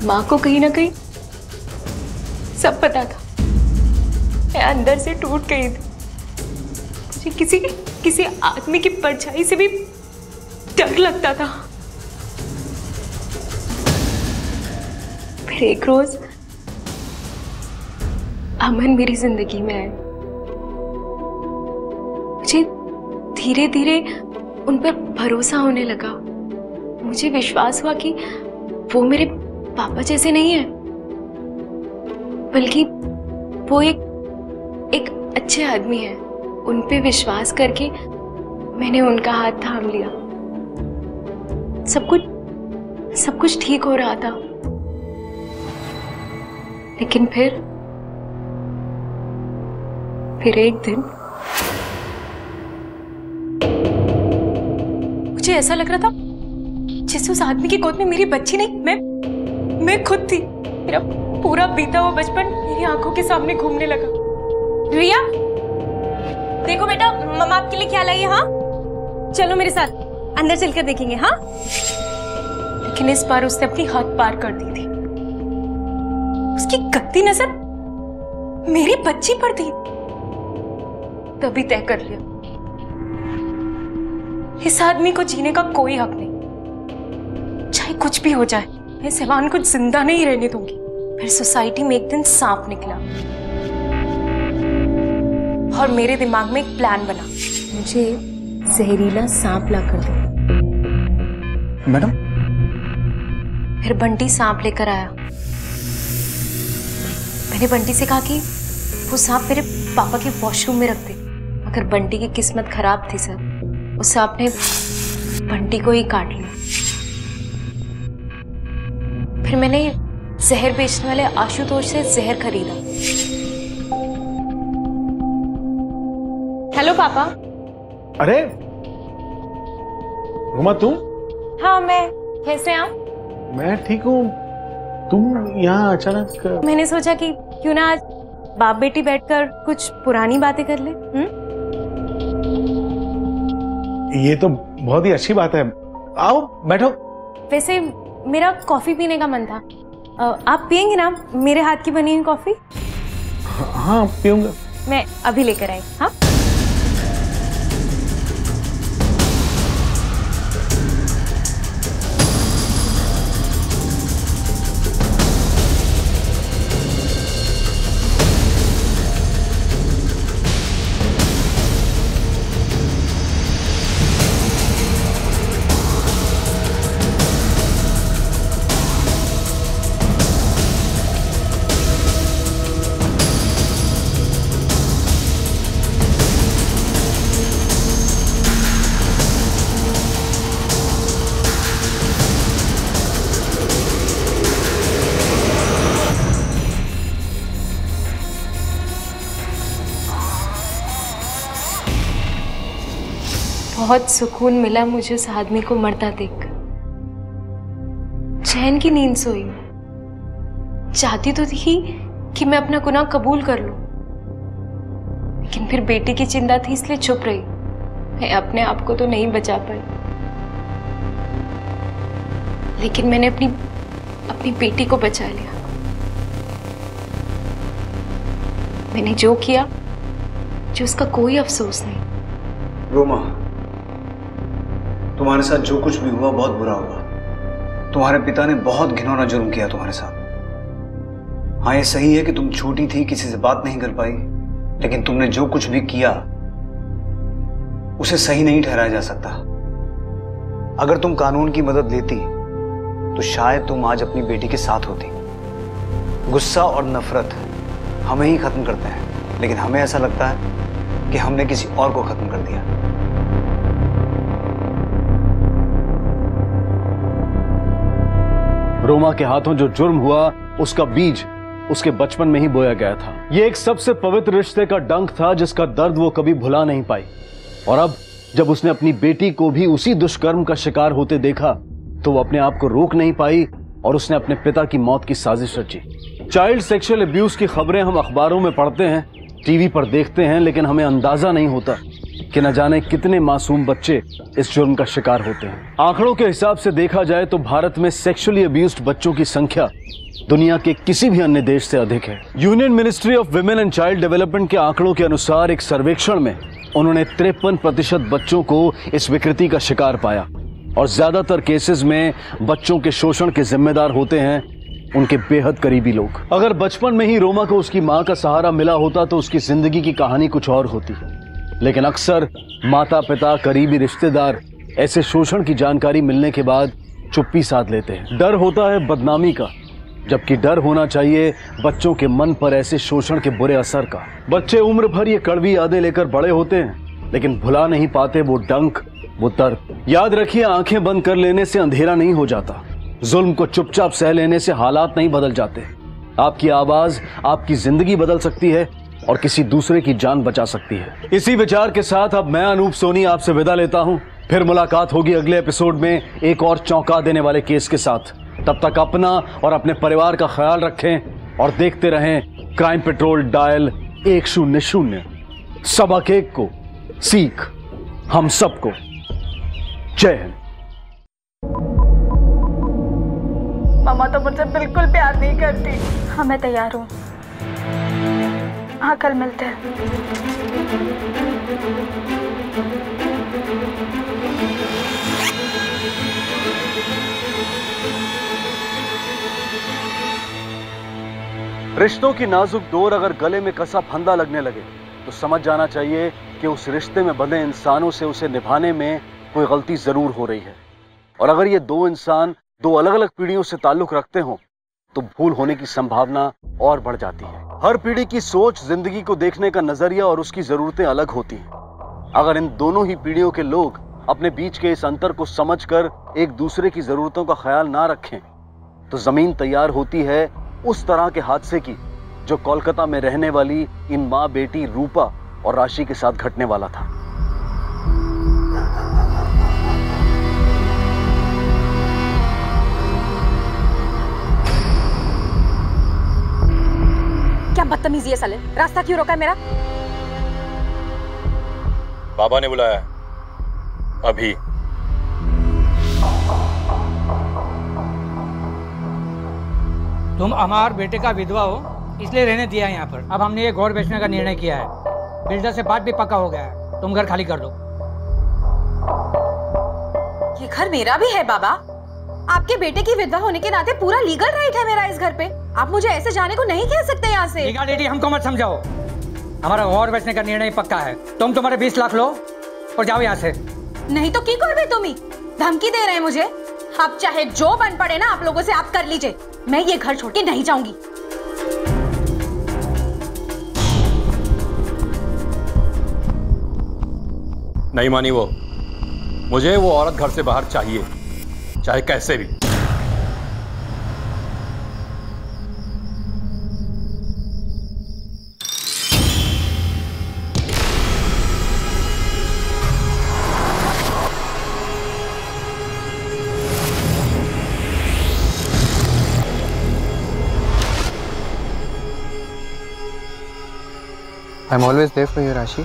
माँ को कहीं ना कहीं सब पता था। मैं अंदर से टूट गई थी। मुझे किसी किसी आदमी की परछाई से भी डर लगता था। फिर एक रोज अमन मेरी जिंदगी में आए। मुझे धीरे धीरे उन पर भरोसा होने लगा। मुझे विश्वास हुआ कि वो मेरे पापा जैसे नहीं है, बल्कि वो एक एक अच्छे आदमी है। उन पे विश्वास करके मैंने उनका हाथ थाम लिया। सब कुछ सब कुछ ठीक हो रहा था, लेकिन फिर फिर एक दिन मुझे ऐसा लग रहा था जैसे उस आदमी की गोद में मेरी बच्ची नहीं, मैं मैं खुद थी। मेरा पूरा बीता हुआ बचपन मेरी आंखों के सामने घूमने लगा। रिया, देखो बेटा, मम्मा आपके लिए क्या लाई है। हाँ चलो मेरे साथ, अंदर चलकर देखेंगे। हाँ लेकिन इस बार उसने अपनी हद पार कर दी थी। उसकी गंदी नजर मेरी बच्ची पर थी। तभी तय कर लिया, इस आदमी को जीने का कोई हक नहीं, चाहे कुछ भी हो जाए। मैं सहवान को जिंदा नहीं रहने दूंगी। फिर सोसाइटी में एक दिन सांप निकला और मेरे दिमाग में एक प्लान बना, मुझे जहरीला सांप ला कर दो। मैडम? फिर बंटी सांप लेकर आया। मैंने बंटी से कहा कि वो सांप मेरे पापा के वॉशरूम में रख दे, मगर बंटी की किस्मत खराब थी सर। उस सांप ने बंटी को ही काट लिया। फिर मैंने जहर बेचने वाले आशुतोष से जहर खरीदा। हेलो पापा। अरे रोमा तुम? हाँ मैं। कैसे हैं आप? मैं ठीक हूँ। तुम यहाँ अचानक? कर... मैंने सोचा कि क्यों ना आज बाप बेटी बैठकर कुछ पुरानी बातें कर ले। हम्म? ये तो बहुत ही अच्छी बात है, आओ बैठो। वैसे मेरा कॉफी पीने का मन था, आप पियेंगे ना मेरे हाथ की बनी हुई कॉफी? हाँ पीऊंगा। मैं अभी लेकर आई। हाँ बहुत सुकून मिला मुझे उस आदमी को मरता देखकर। चैन की नींद सोई। चाहती तो थी कि मैं अपना गुनाह कबूल कर लूं, लेकिन फिर बेटी की चिंता थी इसलिए चुप रही। मैं अपने आप को तो नहीं बचा पाई, लेकिन मैंने अपनी अपनी बेटी को बचा लिया। मैंने जो किया, जो उसका कोई अफसोस नहीं। रोमा तुम्हारे साथ जो कुछ भी हुआ बहुत बुरा हुआ। तुम्हारे पिता ने बहुत घिनौना जुर्म किया तुम्हारे साथ। हाँ, ये सही है कि तुम छोटी थी, किसी से बात नहीं कर पाई, लेकिन तुमने जो कुछ भी किया उसे सही नहीं ठहराया जा सकता। अगर तुम कानून की मदद लेती तो शायद तुम आज अपनी बेटी के साथ होती। गुस्सा और नफरत हमें ही खत्म करते हैं, लेकिन हमें ऐसा लगता है कि हमने किसी और को खत्म कर दिया। रोमा के हाथों जो जुर्म हुआ उसका बीज उसके बचपन में ही बोया गया था। यह एक सबसे पवित्र रिश्ते का डंक था जिसका दर्द वो कभी भुला नहीं पाई। और अब जब उसने अपनी बेटी को भी उसी दुष्कर्म का शिकार होते देखा तो वो अपने आप को रोक नहीं पाई और उसने अपने पिता की मौत की साजिश रची। चाइल्ड सेक्सुअल अब्यूज की खबरें हम अखबारों में पढ़ते हैं, टीवी पर देखते हैं, लेकिन हमें अंदाजा नहीं होता कि न जाने कितने मासूम बच्चे इस जुर्म का शिकार होते हैं। आंकड़ों के हिसाब से देखा जाए तो भारत में सेक्सुअली अब्यूज्ड बच्चों की संख्या दुनिया के किसी भी अन्य देश से अधिक है। Union ministry of women and child development के आंकड़ों के अनुसार एक सर्वेक्षण में उन्होंने तिरपन प्रतिशत बच्चों को इस विकृति का शिकार पाया और ज्यादातर केसेस में बच्चों के शोषण के जिम्मेदार होते हैं उनके बेहद करीबी लोग। अगर बचपन में ही रोमा को उसकी माँ का सहारा मिला होता तो उसकी जिंदगी की कहानी कुछ और होती, लेकिन अक्सर माता पिता, करीबी रिश्तेदार ऐसे शोषण की जानकारी मिलने के बाद चुप्पी साध लेते हैं। डर होता है बदनामी का, जबकि डर होना चाहिए बच्चों के मन पर ऐसे शोषण के बुरे असर का। बच्चे उम्र भर ये कड़वी यादें लेकर बड़े होते हैं, लेकिन भुला नहीं पाते वो डंक, वो दर्द। याद रखिए, आंखें बंद कर लेने से अंधेरा नहीं हो जाता, जुल्म को चुपचाप सह लेने से हालात नहीं बदल जाते। आपकी आवाज आपकी जिंदगी बदल सकती है और किसी दूसरे की जान बचा सकती है। इसी विचार के साथ अब मैं अनूप सोनी आपसे विदा लेता हूं। फिर मुलाकात होगी अगले एपिसोड में एक और चौंका देने वाले केस के साथ। तब तक अपना और अपने परिवार का ख्याल रखें और देखते रहें क्राइम पेट्रोल डायल एक शून्य शून्य। सबक एक को सीख हम सबको। जय हिंद। मामा तो मुझसे बिल्कुल प्यार नहीं करती। हाँ, मैं तैयार हूँ। हाँ, कल मिलते हैं। रिश्तों की नाजुक डोर अगर गले में कसा फंदा लगने लगे तो समझ जाना चाहिए कि उस रिश्ते में बंधे इंसानों से उसे निभाने में कोई गलती जरूर हो रही है। और अगर ये दो इंसान दो अलग अलग पीढ़ियों से ताल्लुक रखते हों तो भूल होने की संभावना और बढ़ जाती है। हर पीढ़ी की सोच, जिंदगी को देखने का नजरिया और उसकी जरूरतें अलग होती हैं। अगर इन दोनों ही पीढ़ियों के लोग अपने बीच के इस अंतर को समझ कर एक दूसरे की जरूरतों का ख्याल ना रखें तो जमीन तैयार होती है उस तरह के हादसे की जो कोलकाता में रहने वाली इन माँ बेटी रूपा और राशि के साथ घटने वाला था। क्या बदतमीजी है साले, रास्ता क्यों रोका है मेरा? बाबा ने बुलाया अभी। तुम अमार बेटे का विधवा हो इसलिए रहने दिया है यहाँ पर। अब हमने ये घर बेचने का निर्णय किया है, बिल्डर से बात भी पक्का हो गया है। तुम घर खाली कर दो। ये घर मेरा भी है बाबा। आपके बेटे की विधवा होने के नाते पूरा लीगल राइट है मेरा इस घर पे। आप मुझे ऐसे जाने को नहीं कह सकते यहाँ से। लीगलिटी हमको मत समझाओ, हमारा घर बेचने का निर्णय पक्का है। तुम तुम्हारे बीस लाख लो और जाओ यहाँ से। नहीं तो की कर भी तुम ही धमकी दे रहे हैं मुझे। आप चाहे जो बन पड़े ना आप लोगों से आप कर लीजिए, मैं ये घर छोड़ के नहीं जाऊंगी। नहीं मानी वो, मुझे वो औरत घर से बाहर चाहिए, चाहे कैसे भी। I'm always there for you, Rashi.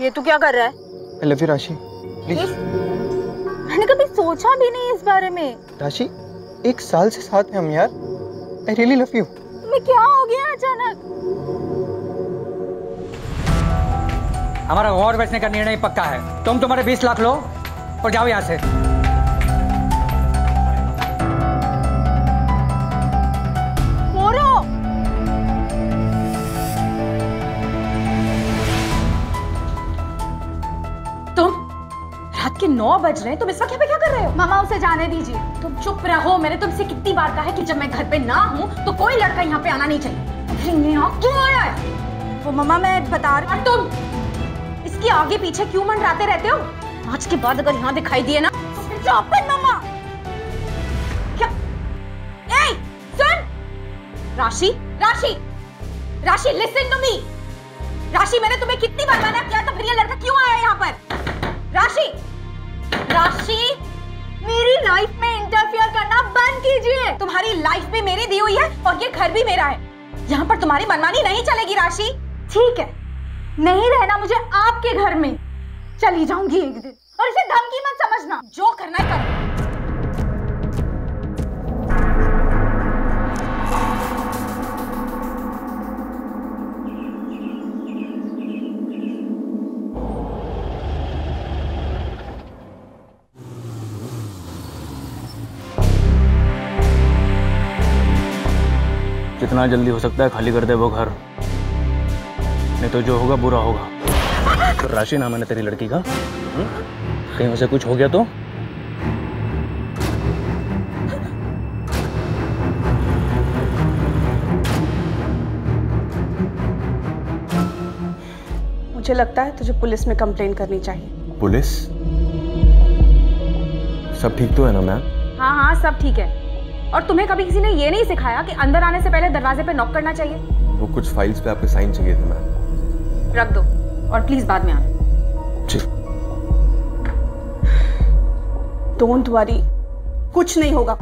ये तू क्या कर रहा है? I love you, Rashi. Please. मैंने कभी सोचा भी नहीं इस बारे में। राशि, एक साल से साथ में हम यार। I really love you। मैं क्या हो गया अचानक? हमारा घर बेचने का निर्णय पक्का है। तुम तुम्हारे बीस लाख लो और जाओ यहाँ से। नौ बज रहे हैं, तुम इस वक्त क्या कर रहे हो? मामा उसे जाने दीजिए। तुम चुप रहो। मैंने तुमसे कितनी बार कहा है कि जब मैं घर पे ना हूँ तो कोई लड़का यहाँ पे आना नहीं चाहिए। क्यों आया? वो मामा मैं बता रही हूँ। तुम इसके आगे पीछे क्यों मंडराते रहते हो? आज के बाद अगर यहाँ दिखाई दिए ना तो फिर मामा क्या? ए, सुन राशि, राशि, राशि, लिसन टू मी। राशि, मैंने तुम्हें कितनी बार मना किया तो फिर ये लड़का क्यों आया यहाँ पर? राशि, राशि, मेरी लाइफ में इंटरफियर करना बंद कीजिए। तुम्हारी लाइफ भी मेरी दी हुई है और ये घर भी मेरा है। यहाँ पर तुम्हारी मनमानी नहीं चलेगी राशि। ठीक है, नहीं रहना मुझे आपके घर में। चली जाऊंगी एक दिन। और इसे धमकी मत समझना, जो करना है करो। जितना जल्दी हो सकता है खाली कर दे वो घर, नहीं तो जो होगा बुरा होगा। तो राशि नाम है तेरी लड़की का, कहीं उसे कुछ हो गया तो? मुझे लगता है तुझे पुलिस में कंप्लेन करनी चाहिए। पुलिस? सब ठीक तो है ना मैम? हाँ हाँ सब ठीक है। और तुम्हें कभी किसी ने ये नहीं सिखाया कि अंदर आने से पहले दरवाजे पे नॉक करना चाहिए? वो कुछ फाइल्स पे आपके साइन चाहिए थे मैम। रख दो और प्लीज बाद में आना। जी। डोंट वरी, कुछ नहीं होगा।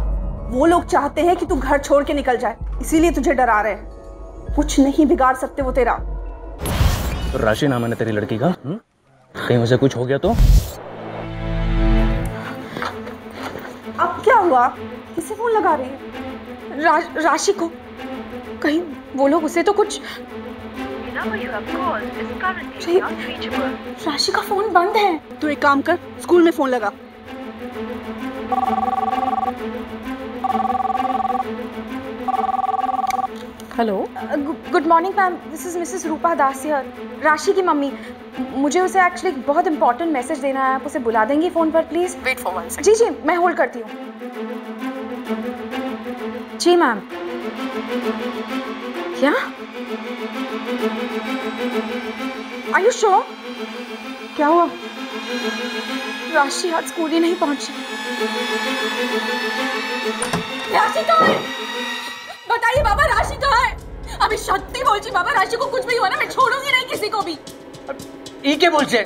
वो लोग चाहते हैं कि तू घर छोड़ के निकल जाए, इसीलिए तुझे डरा रहे हैं। कुछ नहीं बिगाड़ सकते वो तेरा। तो राशि नाम है तेरी लड़की का, कहीं उसे कुछ हो गया तो? अब क्या हुआ? किसे फोन लगा रही है? रा, राशि को? कहीं वो लोग उसे तो कुछ। राशि का फोन बंद है। तू एक काम कर, स्कूल में फोन लगा। Hello, good morning ma'am, this is Mrs Rupa Das here, Rashi की मम्मी। मुझे उसे एक्चुअली बहुत इंपॉर्टेंट मैसेज देना है। आप उसे बुला देंगी फोन पर please? Wait for one second. जी जी, मैं होल्ड करती हूँ। जी मैम। क्या? Are you sure? क्या हुआ? राशि आज स्कूल ही नहीं पहुंची। राशि कहाँ है? बताइए बाबा, राशि कहाँ है? अभी सत्य बोल जी बाबा, राशि को कुछ भी हुआ ना मैं छोड़ूंगी नहीं किसी को भी। ई क्या बोल से?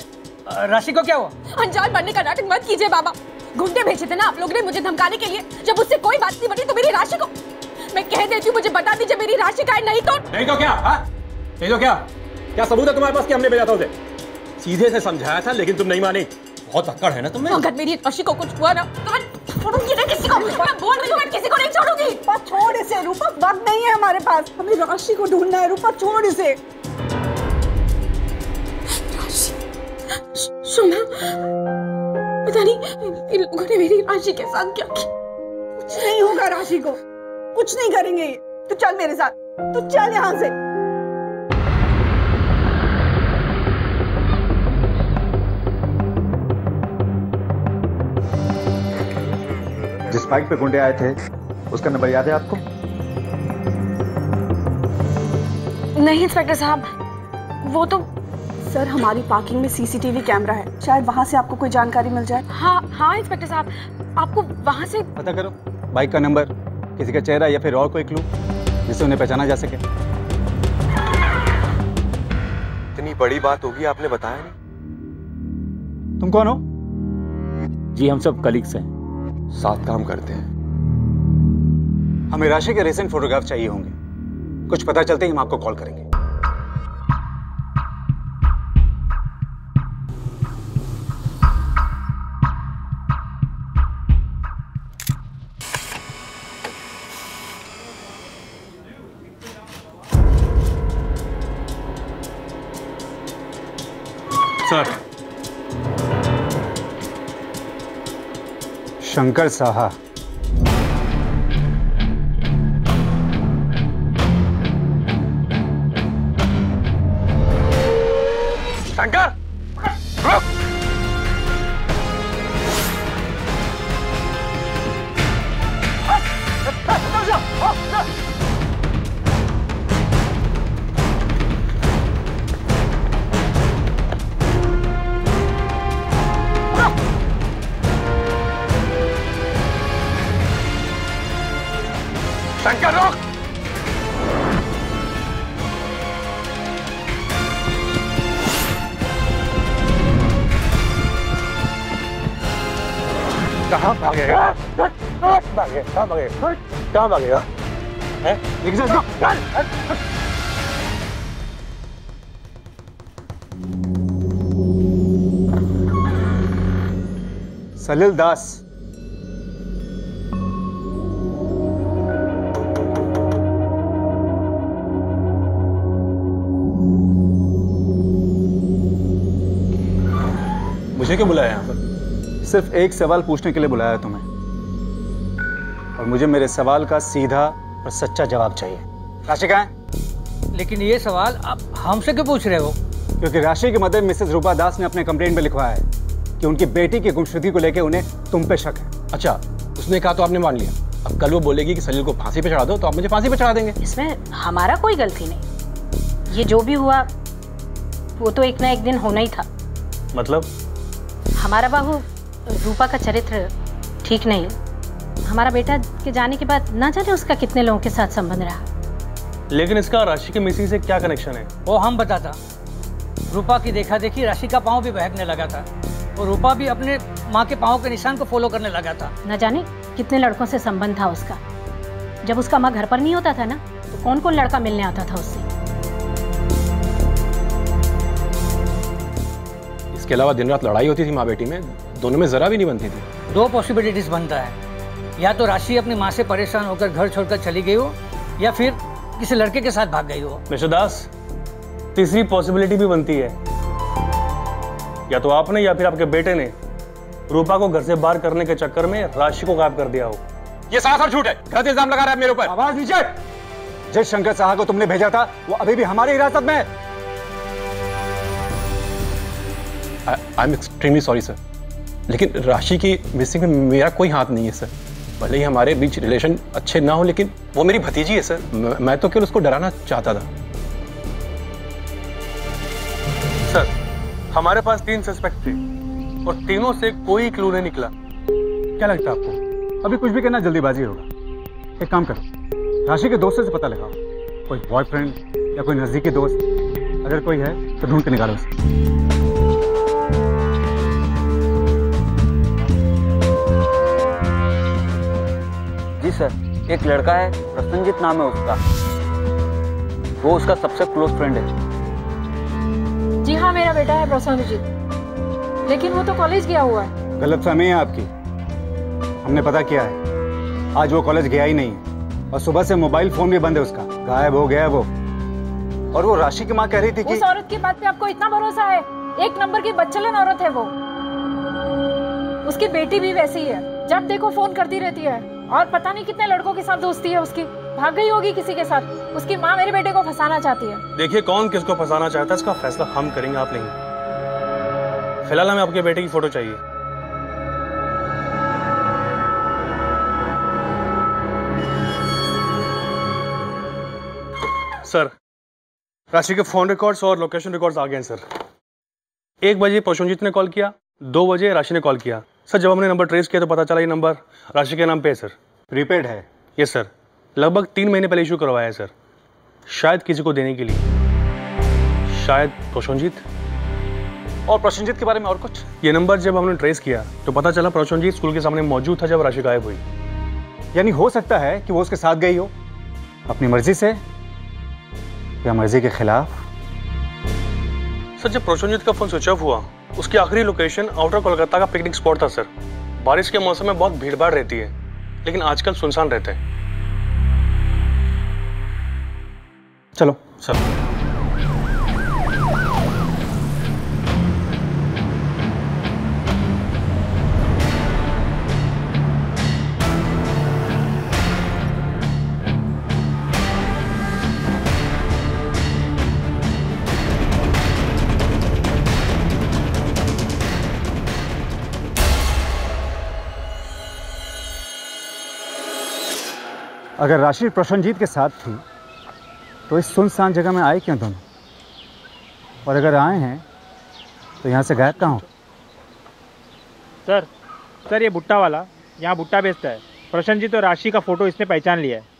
राशि को क्या हुआ? अनजान बनने का नाटक मत कीजिए बाबा। गुंडे भेजे थे ना आप लोगों ने मुझे धमकाने के लिए। जब उससे कोई बात नहीं बनी तो मेरी राशि को मैं कह देती हूँ, मुझे बता दीजिए मेरी राशि का है। नहीं तो नहीं तो क्या हा? नहीं तो क्या क्या सबूत है तुम्हारे पास कि हमने भेजा था उसे? सीधे से समझाया था लेकिन तुम नहीं मानी। बहुत अक्कड़ है ना तुम्हें। अगर मेरी राशि को कुछ हुआ ना तो मैं छोड़ूंगी ना किसी को। मैं बोल रही हूँ मैं किसी को नहीं छोड़ूंगी। पर छोड़ इसे रूपा, वक्त नहीं है हमारे पास, हमें राशि को ढूंढना है। रूपा छोड़ इसे। पता नहीं इन लोगों ने मेरी राशि के साथ क्या किया। कुछ नहीं होगा राशि को, कुछ नहीं करेंगे। तू चल मेरे साथ, तू चल यहाँ से। जिस बाइक पे गुंडे आए थे उसका नंबर याद है आपको? नहीं इंस्पेक्टर साहब, वो तो सर हमारी पार्किंग में सीसीटीवी कैमरा है, शायद वहाँ से आपको कोई जानकारी मिल जाए। हाँ हाँ इंस्पेक्टर साहब, आपको वहाँ से पता करो बाइक का नंबर, किसी का चेहरा या फिर और कोई क्लू जिससे उन्हें पहचाना जा सके। इतनी बड़ी बात होगी आपने बताया नहीं? तुम कौन हो? जी हम सब कलीग्स हैं, साथ काम करते हैं। हमें राशि के रिसेंट फोटोग्राफ चाहिए होंगे, कुछ पता चलते ही हम आपको कॉल करेंगे। सर। शंकर साहा, शंकर रुक। शंकर रुक। कहाँ भागेगा? कहाँ भागेगा? कहाँ भागेगा? हैं? सलिल दास, मुझे क्यों बुलाया यहाँ पर? सिर्फ एक सवाल पूछने के लिए बुलाया तुम्हें, और मुझे मेरे सवाल का सीधा और सच्चा जवाब चाहिए। राशि कहाँ है? लेकिन ये सवाल आप हमसे क्यों पूछ रहे हो? क्योंकि राशि की मदद मिसेस रूपा दास ने अपने कंप्लेंट में लिखवाया है कि उनकी बेटी की गुमशुदगी को लेकर उन्हें तुम पे शक है। अच्छा, उसने कहा तो आपने मान लिया। अब कल वो बोलेगी कि सलील को फांसी पे चढ़ा दो तो आप मुझे फांसी पे चढ़ा देंगे। इसमें हमारा कोई गलती नहीं। ये जो भी हुआ वो तो एक ना एक दिन होना ही था। मतलब हमारा बाबू रूपा का चरित्र ठीक नहीं है। हमारा बेटा के जाने के बाद ना जाने उसका कितने लोगों के साथ संबंध रहा। लेकिन इसका राशि के मिसिंग से क्या कनेक्शन है? वो हम बताता। रूपा की देखा देखी राशि का पाँव भी बहकने लगा था और रूपा भी अपने माँ के पाँव के निशान को फॉलो करने लगा था। ना जाने कितने लड़कों से संबंध था उसका। जब उसका माँ घर पर नहीं होता था ना तो कौन कौन लड़का मिलने आता था उससे। इसके अलावा दिन रात लड़ाई होती थी माँ बेटी में, दोनों में जरा भी नहीं बनती थी। दो पॉसिबिलिटीज बनता है, या तो राशि अपनी माँ से परेशान होकर घर छोड़कर चली गई हो या फिर किसी लड़के के साथ भाग गई हो। मिस्टर दास, तीसरी पॉसिबिलिटी भी बनती है, या तो आपने या फिर आपके बेटे ने रूपा को घर से बाहर करने के चक्कर में राशि को गायब कर दिया हो। ये सरासर झूठ है, गलत इल्जाम लगा रहा है मेरे ऊपर। आवाज नीचे। जिस शंकर साहा को तुमने भेजा था वो अभी भी हमारी हिरासत में है। I am extremely sorry sir, लेकिन राशि की मिसिंग में मेरा कोई हाथ नहीं है सर। भले ही हमारे बीच रिलेशन अच्छे ना हो, लेकिन वो मेरी भतीजी है सर। म, मैं तो केवल उसको डराना चाहता था सर। हमारे पास तीन सस्पेक्ट थे और तीनों से कोई क्लू नहीं निकला। क्या लगता है आपको? अभी कुछ भी करना जल्दीबाजी होगा। एक काम करो, राशि के दोस्तों से पता लगाओ, कोई बॉयफ्रेंड या कोई नज़दीकी दोस्त अगर कोई है तो ढूंढ के निकालो उसे। जी सर, एक लड़का है, प्रसन्नजीत नाम है उसका, वो उसका सबसे क्लोज फ्रेंड है। जी हाँ, मेरा बेटा है प्रसन्नजीत, लेकिन वो तो कॉलेज गया हुआ है। गलत फहमी है आपकी, हमने पता किया है, आज वो कॉलेज गया ही नहीं और सुबह से मोबाइल फोन भी बंद है उसका, गायब हो गया वो। और वो राशि की माँ कह रही थी कि उस औरत की बात पे आपको इतना भरोसा है? एक नंबर की बच्चलन औरत है वो। उसकी बेटी भी वैसी है, जब देखो फोन करती रहती है और पता नहीं कितने लड़कों के साथ दोस्ती है उसकी। भाग गई होगी किसी के साथ। उसकी माँ मेरे बेटे को फंसाना चाहती है। देखिए, कौन किसको फंसाना चाहता है इसका फैसला हम करेंगे, आप नहीं। फिलहाल हमें आपके बेटे की फोटो चाहिए। सर, राशि के फोन रिकॉर्ड्स और लोकेशन रिकॉर्ड्स आ गए हैं सर। एक बजे प्रशांत ने कॉल किया, दो बजे राशि ने कॉल किया। सर, जब हमने नंबर ट्रेस किया तो पता चला ये नंबर राशि के नाम पे है सर। प्रीपेड है? यस सर, लगभग तीन महीने पहले इशू करवाया है सर, शायद किसी को देने के लिए, शायद प्रशांत। और प्रशांत के बारे में और कुछ? ये नंबर जब हमने ट्रेस किया तो पता चला प्रशांत स्कूल के सामने मौजूद था जब राशि गायब हुई। यानी हो सकता है कि वो उसके साथ गई हो, अपनी मर्जी से या मर्जी के खिलाफ। सर, जब प्रशांत का फोन स्विच ऑफ हुआ, उसकी आखिरी लोकेशन आउटर कोलकाता का पिकनिक स्पॉट था सर। बारिश के मौसम में बहुत भीड़भाड़ रहती है, लेकिन आजकल सुनसान रहते हैं। चलो सर। अगर राशि प्रशंजीत के साथ थी तो इस सुनसान जगह में आए क्यों दोनों, और अगर आए हैं तो यहाँ से गायब कहाँ हो? सर सर ये भुट्टा वाला यहाँ भुट्टा बेचता है। प्रशंजीत और राशि का फोटो इसने पहचान लिया है।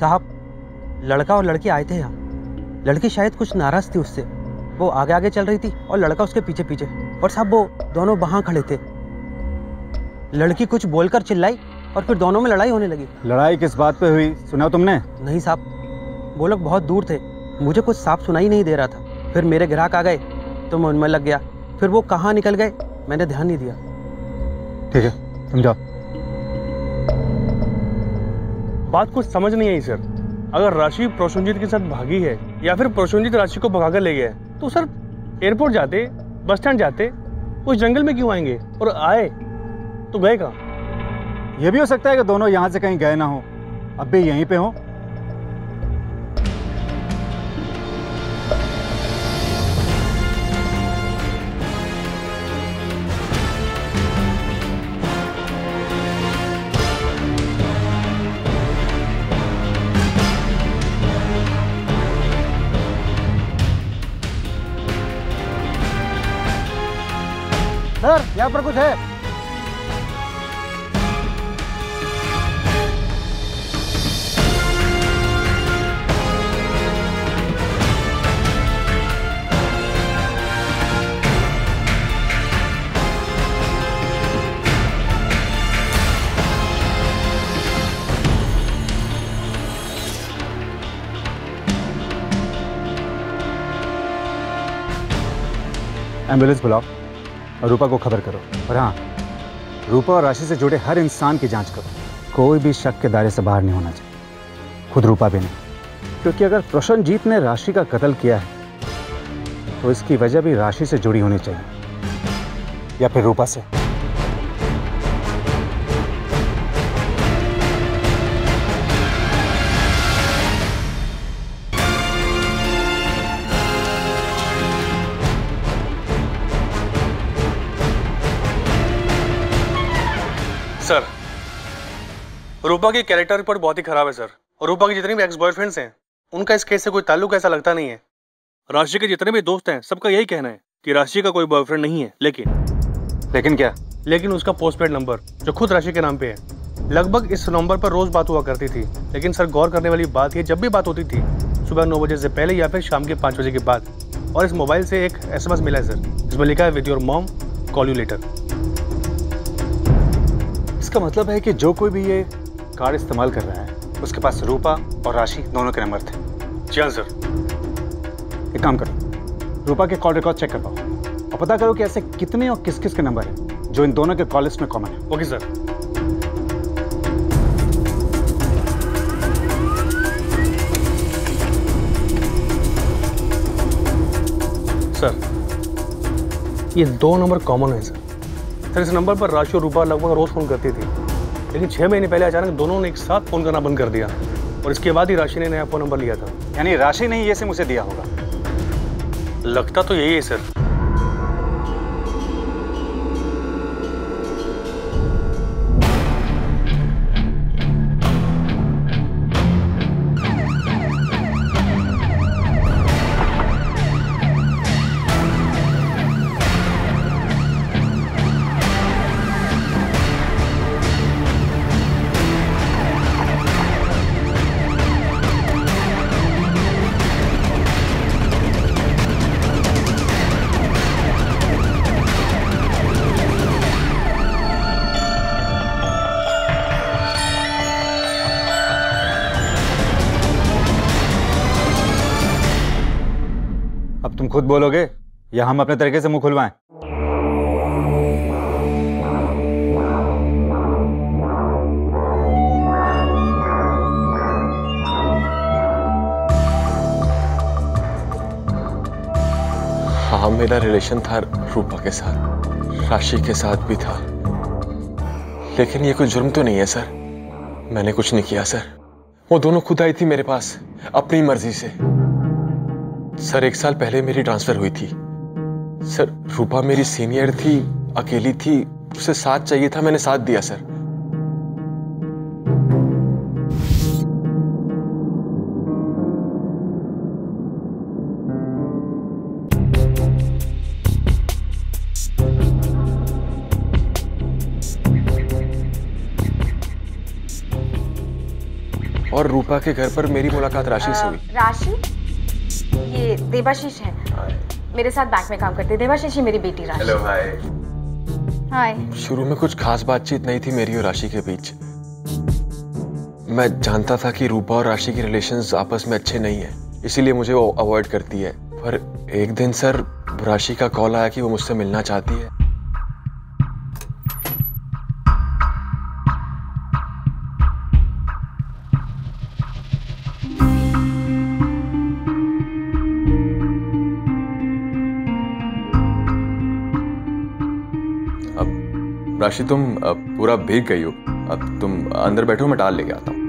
साहब लड़का और लड़की आए थे यहाँ। लड़की शायद कुछ नाराज थी उससे, वो आगे आगे चल रही थी और लड़का उसके पीछे पीछे, और साहब वो दोनों वहाँ खड़े थे। लड़की कुछ बोलकर चिल्लाई और फिर दोनों में लड़ाई होने लगी। लड़ाई किस बात पे हुई सुना तुमने? नहीं साहब, वो लोग बहुत दूर थे, मुझे कुछ साफ सुनाई नहीं दे रहा था। फिर मेरे ग्राहक आ गए तो मैं उनमें लग गया, फिर वो कहाँ निकल गए मैंने ध्यान नहीं दिया। ठीक है तुम जाओ। बात कुछ समझ नहीं आई सर। अगर राशि प्रशंजीत के साथ भागी है या फिर प्रशंजीत राशि को भगाकर ले गया है तो सर एयरपोर्ट जाते, बस स्टैंड जाते, उस जंगल में क्यों आएंगे? और आए तो गए कहाँ? ये भी हो सकता है कि दोनों यहाँ से कहीं गए ना हो, अब भी यहीं पे हो। सर यहाँ पर कुछ है। एम्बुलेंस बुलाओ और रूपा को खबर करो, और हाँ रूपा और राशि से जुड़े हर इंसान की जांच करो। कोई भी शक के दायरे से बाहर नहीं होना चाहिए, खुद रूपा भी नहीं, क्योंकि अगर प्रशंजीत ने राशि का कत्ल किया है तो इसकी वजह भी राशि से जुड़ी होनी चाहिए या फिर रूपा से। सर रूपा के कैरेक्टर रिपोर्ट बहुत ही खराब है सर, और रूपा के जितने भी एक्स बॉयफ्रेंड्स हैं उनका इस केस से कोई ताल्लुक ऐसा लगता नहीं है। राशि के जितने भी दोस्त हैं सबका यही कहना है कि राशि का कोई बॉयफ्रेंड नहीं है, लेकिन लेकिन क्या? लेकिन उसका पोस्टपेड नंबर जो खुद राशि के नाम पे है, लगभग इस नंबर पर रोज बात हुआ करती थी। लेकिन सर गौर करने वाली बात यह, जब भी बात होती थी सुबह नौ बजे से पहले या फिर शाम के पाँच बजे के बाद। और इस मोबाइल से एक एस एम एस मिला है सर, जिसमें लिखा है with your mom call you later. इसका मतलब है कि जो कोई भी ये कार्ड इस्तेमाल कर रहा है उसके पास रूपा और राशि दोनों के नंबर थे। जी हाँ सर। एक काम करो, रूपा के कॉल रिकॉर्ड चेक कर पाओ और पता करो कि ऐसे कितने और किस किस के नंबर हैं जो इन दोनों के कॉल लिस्ट में कॉमन है। Okay sir. सर ये दो नंबर कॉमन है सर। सर इस नंबर पर राशि और रूपा लगभग रोज फ़ोन करती थी, लेकिन छः महीने पहले अचानक दोनों ने एक साथ फ़ोन करना बंद कर दिया, और इसके बाद ही राशि ने नया फ़ोन नंबर लिया था। यानी राशि ने ये सिम उसे दिया होगा, लगता तो यही है सर। खुद बोलोगे या हम अपने तरीके से मुंह खुलवाएं? हाँ मेरा रिलेशन था रूपा के साथ, राशि के साथ भी था, लेकिन ये कोई जुर्म तो नहीं है सर। मैंने कुछ नहीं किया सर, वो दोनों खुद आई थी मेरे पास अपनी मर्जी से। सर एक साल पहले मेरी ट्रांसफर हुई थी सर। रूपा मेरी सीनियर थी, अकेली थी, उसे साथ चाहिए था, मैंने साथ दिया सर। और रूपा के घर पर मेरी मुलाकात राशि से हुई। राशि? ये देवाशीष है, मेरे साथ बैंक में काम करते। देवाशीष ही मेरी बेटी राशि। Hello, hi. हाय। शुरू में कुछ खास बातचीत नहीं थी मेरी और राशि के बीच। मैं जानता था कि रूपा और राशि की रिलेशंस आपस में अच्छे नहीं हैं, इसीलिए मुझे वो अवॉइड करती है। पर एक दिन सर राशि का कॉल आया कि वो मुझसे मिलना चाहती है। राशि तुम पूरा भीग गई हो, अब तुम अंदर बैठो, मैं डाल लेके आता हूँ।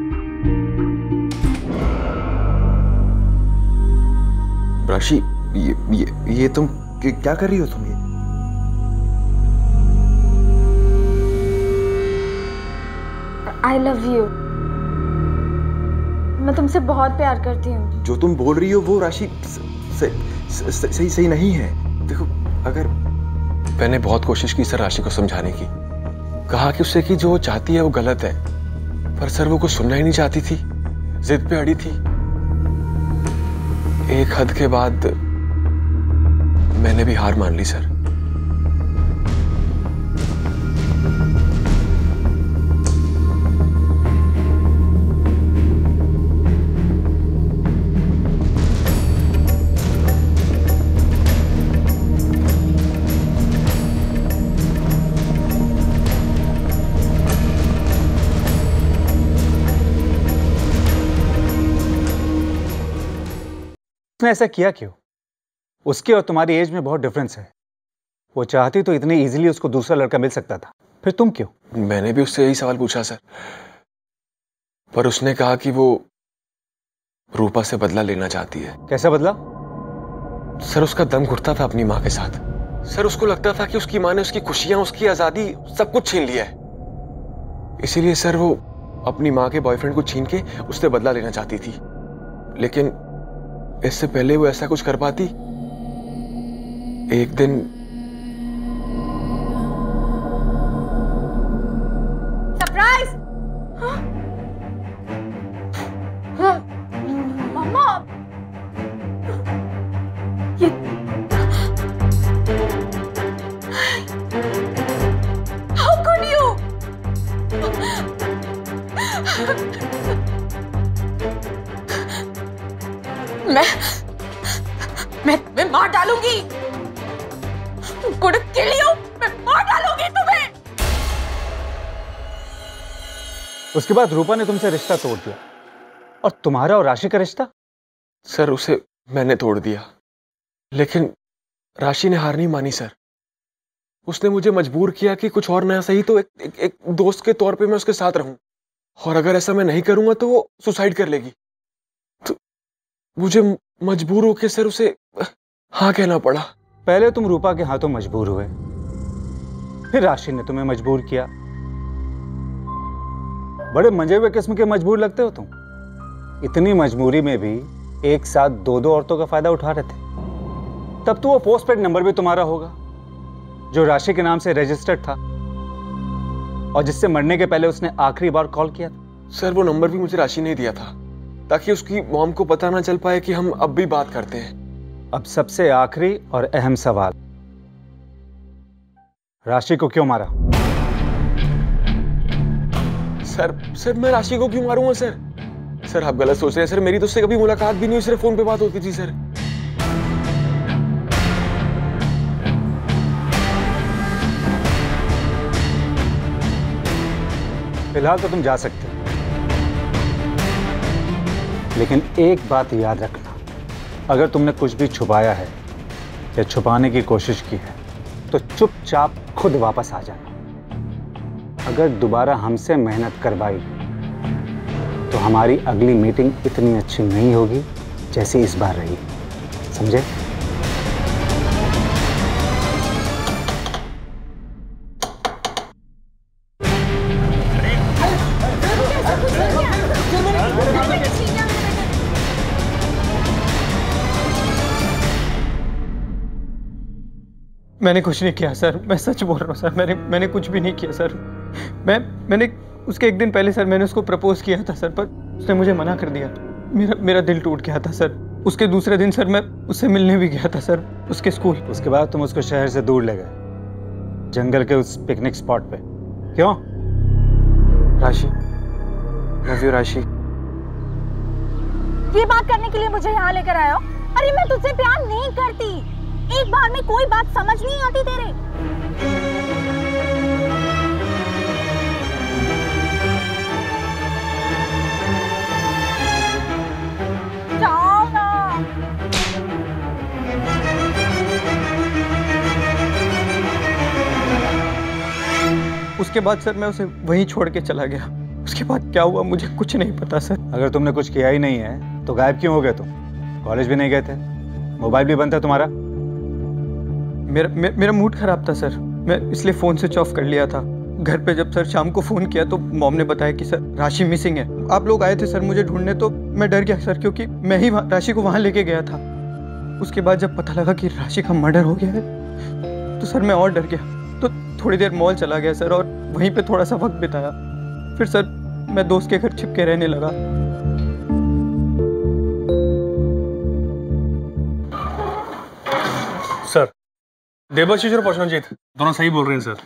राशि ये ये ये तुम क्या कर रही हो तुम ये? I love you। मैं तुमसे बहुत प्यार करती हूँ। जो तुम बोल रही हो वो राशि सही सही नहीं है। देखो अगर मैंने बहुत कोशिश की सर राशि को समझाने की, कहा कि उससे कि जो वो चाहती है वो गलत है, पर सर वो कुछ सुनना ही नहीं चाहती थी, जिद पे अड़ी थी। एक हद के बाद मैंने भी हार मान ली सर। उसने ऐसा किया क्यों? उसके और तुम्हारी एज में बहुत डिफरेंस है। वो चाहती तो इतने इजीली उसको दूसरा लड़का मिल सकता था, फिर तुम क्यों? मैंने भी उससे यही सवाल पूछा सर, पर उसने कहा कि वो रूपा से बदला लेना चाहती है। कैसा बदला? सर उसका दम घुटता था अपनी माँ के साथ। सर उसको लगता था कि उसकी माँ ने उसकी खुशियां, उसकी आजादी, सब कुछ छीन लिया है, इसीलिए सर वो अपनी माँ के बॉयफ्रेंड को छीन के उससे बदला लेना चाहती थी। लेकिन इससे पहले वो ऐसा कुछ कर पाती, एक दिन सरप्राइज। हाँ? हाँ? मम्मा ये हाउ कुड यू? मैं मैं मैं मार डालूंगी, गुड़ के लिए मैं मार डालूंगी तुम्हें। उसके बाद रूपा ने तुमसे रिश्ता तोड़ दिया, और तुम्हारा और राशि का रिश्ता? सर उसे मैंने तोड़ दिया, लेकिन राशि ने हार नहीं मानी सर। उसने मुझे मजबूर किया कि कुछ और नया सही तो एक, एक, एक दोस्त के तौर पे मैं उसके साथ रहूं, और अगर ऐसा मैं नहीं करूंगा तो वो सुसाइड कर लेगी। मुझे मजबूर होके सर उसे हाँ कहना पड़ा। पहले तुम रूपा के हाथों मजबूर हुए, फिर राशि ने तुम्हें मजबूर किया। बड़े मंजे हुए किस्म के मजबूर लगते हो तुम। इतनी मजबूरी में भी एक साथ दो दो औरतों का फायदा उठा रहे थे। तब तो वो पोस्टपेड नंबर भी तुम्हारा होगा जो राशि के नाम से रजिस्टर्ड था, और जिससे मरने के पहले उसने आखिरी बार कॉल किया था। सर वो नंबर भी मुझे राशि ने दिया था ताकि उसकी मॉम को पता ना चल पाए कि हम अब भी बात करते हैं। अब सबसे आखिरी और अहम सवाल, राशि को क्यों मारा? सर सर मैं राशि को क्यों मारूंगा सर? सर आप गलत सोच रहे हैं सर, मेरी तो उससे कभी मुलाकात भी नहीं हुई, सिर्फ फोन पे बात होती थी सर। फिलहाल तो तुम जा सकते हो, लेकिन एक बात याद रखना, अगर तुमने कुछ भी छुपाया है या छुपाने की कोशिश की है तो चुपचाप खुद वापस आ जाना। अगर दोबारा हमसे मेहनत करवाई तो हमारी अगली मीटिंग इतनी अच्छी नहीं होगी जैसी इस बार रही, समझे? मैंने कुछ नहीं किया सर, मैं सच बोल रहा हूँ सर, मैंने मैंने कुछ भी नहीं किया सर। मैं मैंने उसके एक दिन पहले सर मैंने उसको प्रपोज किया था सर, पर उसने मुझे मना कर दिया। मेरा मेरा दिल टूट गया था सर। उसके दूसरे दिन सर मैं उससे मिलने भी गया था सर, उसके स्कूल। उसके बाद तुम उसको शहर से दूर ले गए, जंगल के उस पिकनिक स्पॉट पे, क्यों? राशि, लव यू राशि। ये बात करने के लिए मुझे यहाँ लेकर आया? अरे मैं तुझसे प्यार नहीं करती, एक बार में कोई बात समझ नहीं आती तेरे। जाओ ना। उसके बाद सर मैं उसे वहीं छोड़ के चला गया। उसके बाद क्या हुआ मुझे कुछ नहीं पता सर। अगर तुमने कुछ किया ही नहीं है तो गायब क्यों हो गए तुम? कॉलेज भी नहीं गए थे, मोबाइल भी बंद था तुम्हारा। मेरा मे, मेरा मूड ख़राब था सर, मैं इसलिए फ़ोन स्विच ऑफ कर लिया था। घर पे जब सर शाम को फ़ोन किया तो मॉम ने बताया कि सर राशि मिसिंग है। आप लोग आए थे सर मुझे ढूंढने, तो मैं डर गया सर, क्योंकि मैं ही राशि को वहाँ लेके गया था। उसके बाद जब पता लगा कि राशि का मर्डर हो गया है तो सर मैं और डर गया, तो थोड़ी देर मॉल चला गया सर और वहीं पर थोड़ा सा वक्त बिताया। फिर सर मैं दोस्त के घर छिप के रहने लगा। सर, देवाशीष और प्रशांजित दोनों सही बोल रहे हैं सर।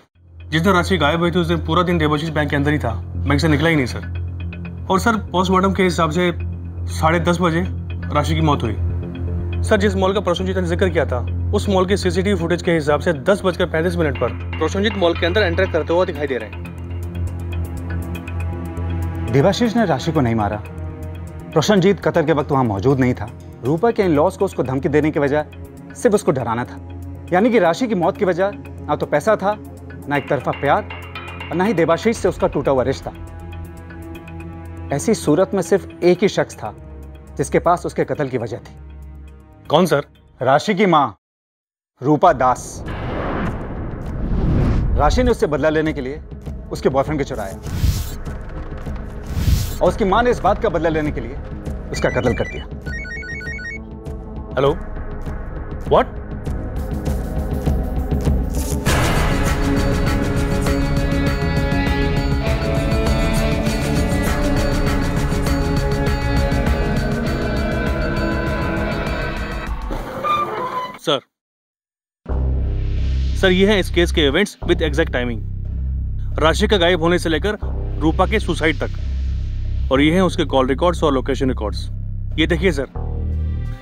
जिस दिन राशि गायब हुई थी उस दिन पूरा दिन देवाशीष बैंक के अंदर ही था, बैंक से निकला ही नहीं सर। और सर पोस्टमार्टम के हिसाब से साढ़े दस बजे राशि की मौत हुई सर। जिस मॉल का प्रशांजित ने जिक्र किया था उस मॉल के सीसीटीवी फुटेज के हिसाब से दस बजकर पैंतीस मिनट पर प्रशांजित मॉल के अंदर एंटर करते हुआ दिखाई दे रहे हैं। देवाशीष ने राशि को नहीं मारा, प्रशांजित कतर के वक्त वहाँ मौजूद नहीं था। रूपा के इन लॉस को उसको धमकी देने के बजाय सिर्फ उसको डराना था, यानी कि राशि की मौत की वजह ना तो पैसा था, ना एक तरफा प्यार, और ना ही देवाशीष से उसका टूटा हुआ रिश्ता। ऐसी सूरत में सिर्फ एक ही शख्स था जिसके पास उसके कत्ल की वजह थी। कौन सर? राशि की माँ रूपा दास। राशि ने उससे बदला लेने के लिए उसके बॉयफ्रेंड को चुराया और उसकी माँ ने इस बात का बदला लेने के लिए उसका कत्ल कर दिया। Hello what? सर सर ये है इस केस के इवेंट्स विद एग्जैक्ट टाइमिंग, राशि का गायब होने से लेकर रूपा के सुसाइड तक, और ये है उसके कॉल रिकॉर्ड्स और लोकेशन रिकॉर्ड्स। ये देखिए सर,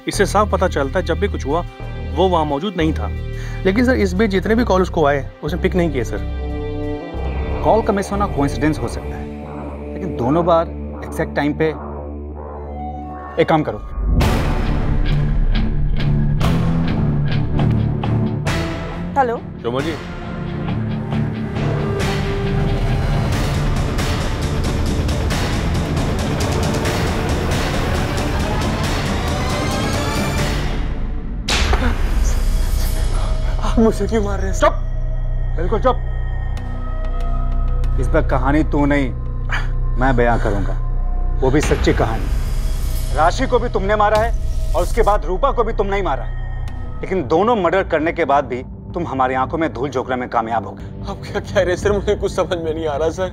इससे साफ पता चलता है जब भी कुछ हुआ वो वहाँ मौजूद नहीं था। लेकिन सर इस बीच जितने भी कॉल उसको आए उसने पिक नहीं किए सर। कॉल का मिस होना कोइंसिडेंस हो सकता है, लेकिन दोनों बार एग्जैक्ट टाइम पे। एक काम करो, हेलो शर्मा जी, मुझे क्यों मार रहे हैं? चुप, बिल्कुल चुप। इस बार कहानी तू नहीं मैं बयां करूंगा, वो भी सच्ची कहानी। राशि को भी तुमने मारा है और उसके बाद रूपा को भी तुमने ही मारा है, लेकिन दोनों मर्डर करने के बाद भी तुम हमारी आंखों में धूल झोंकने में कामयाब हो गए। आप क्या कह रहे हैं सर, मुझे कुछ समझ में नहीं आ रहा सर।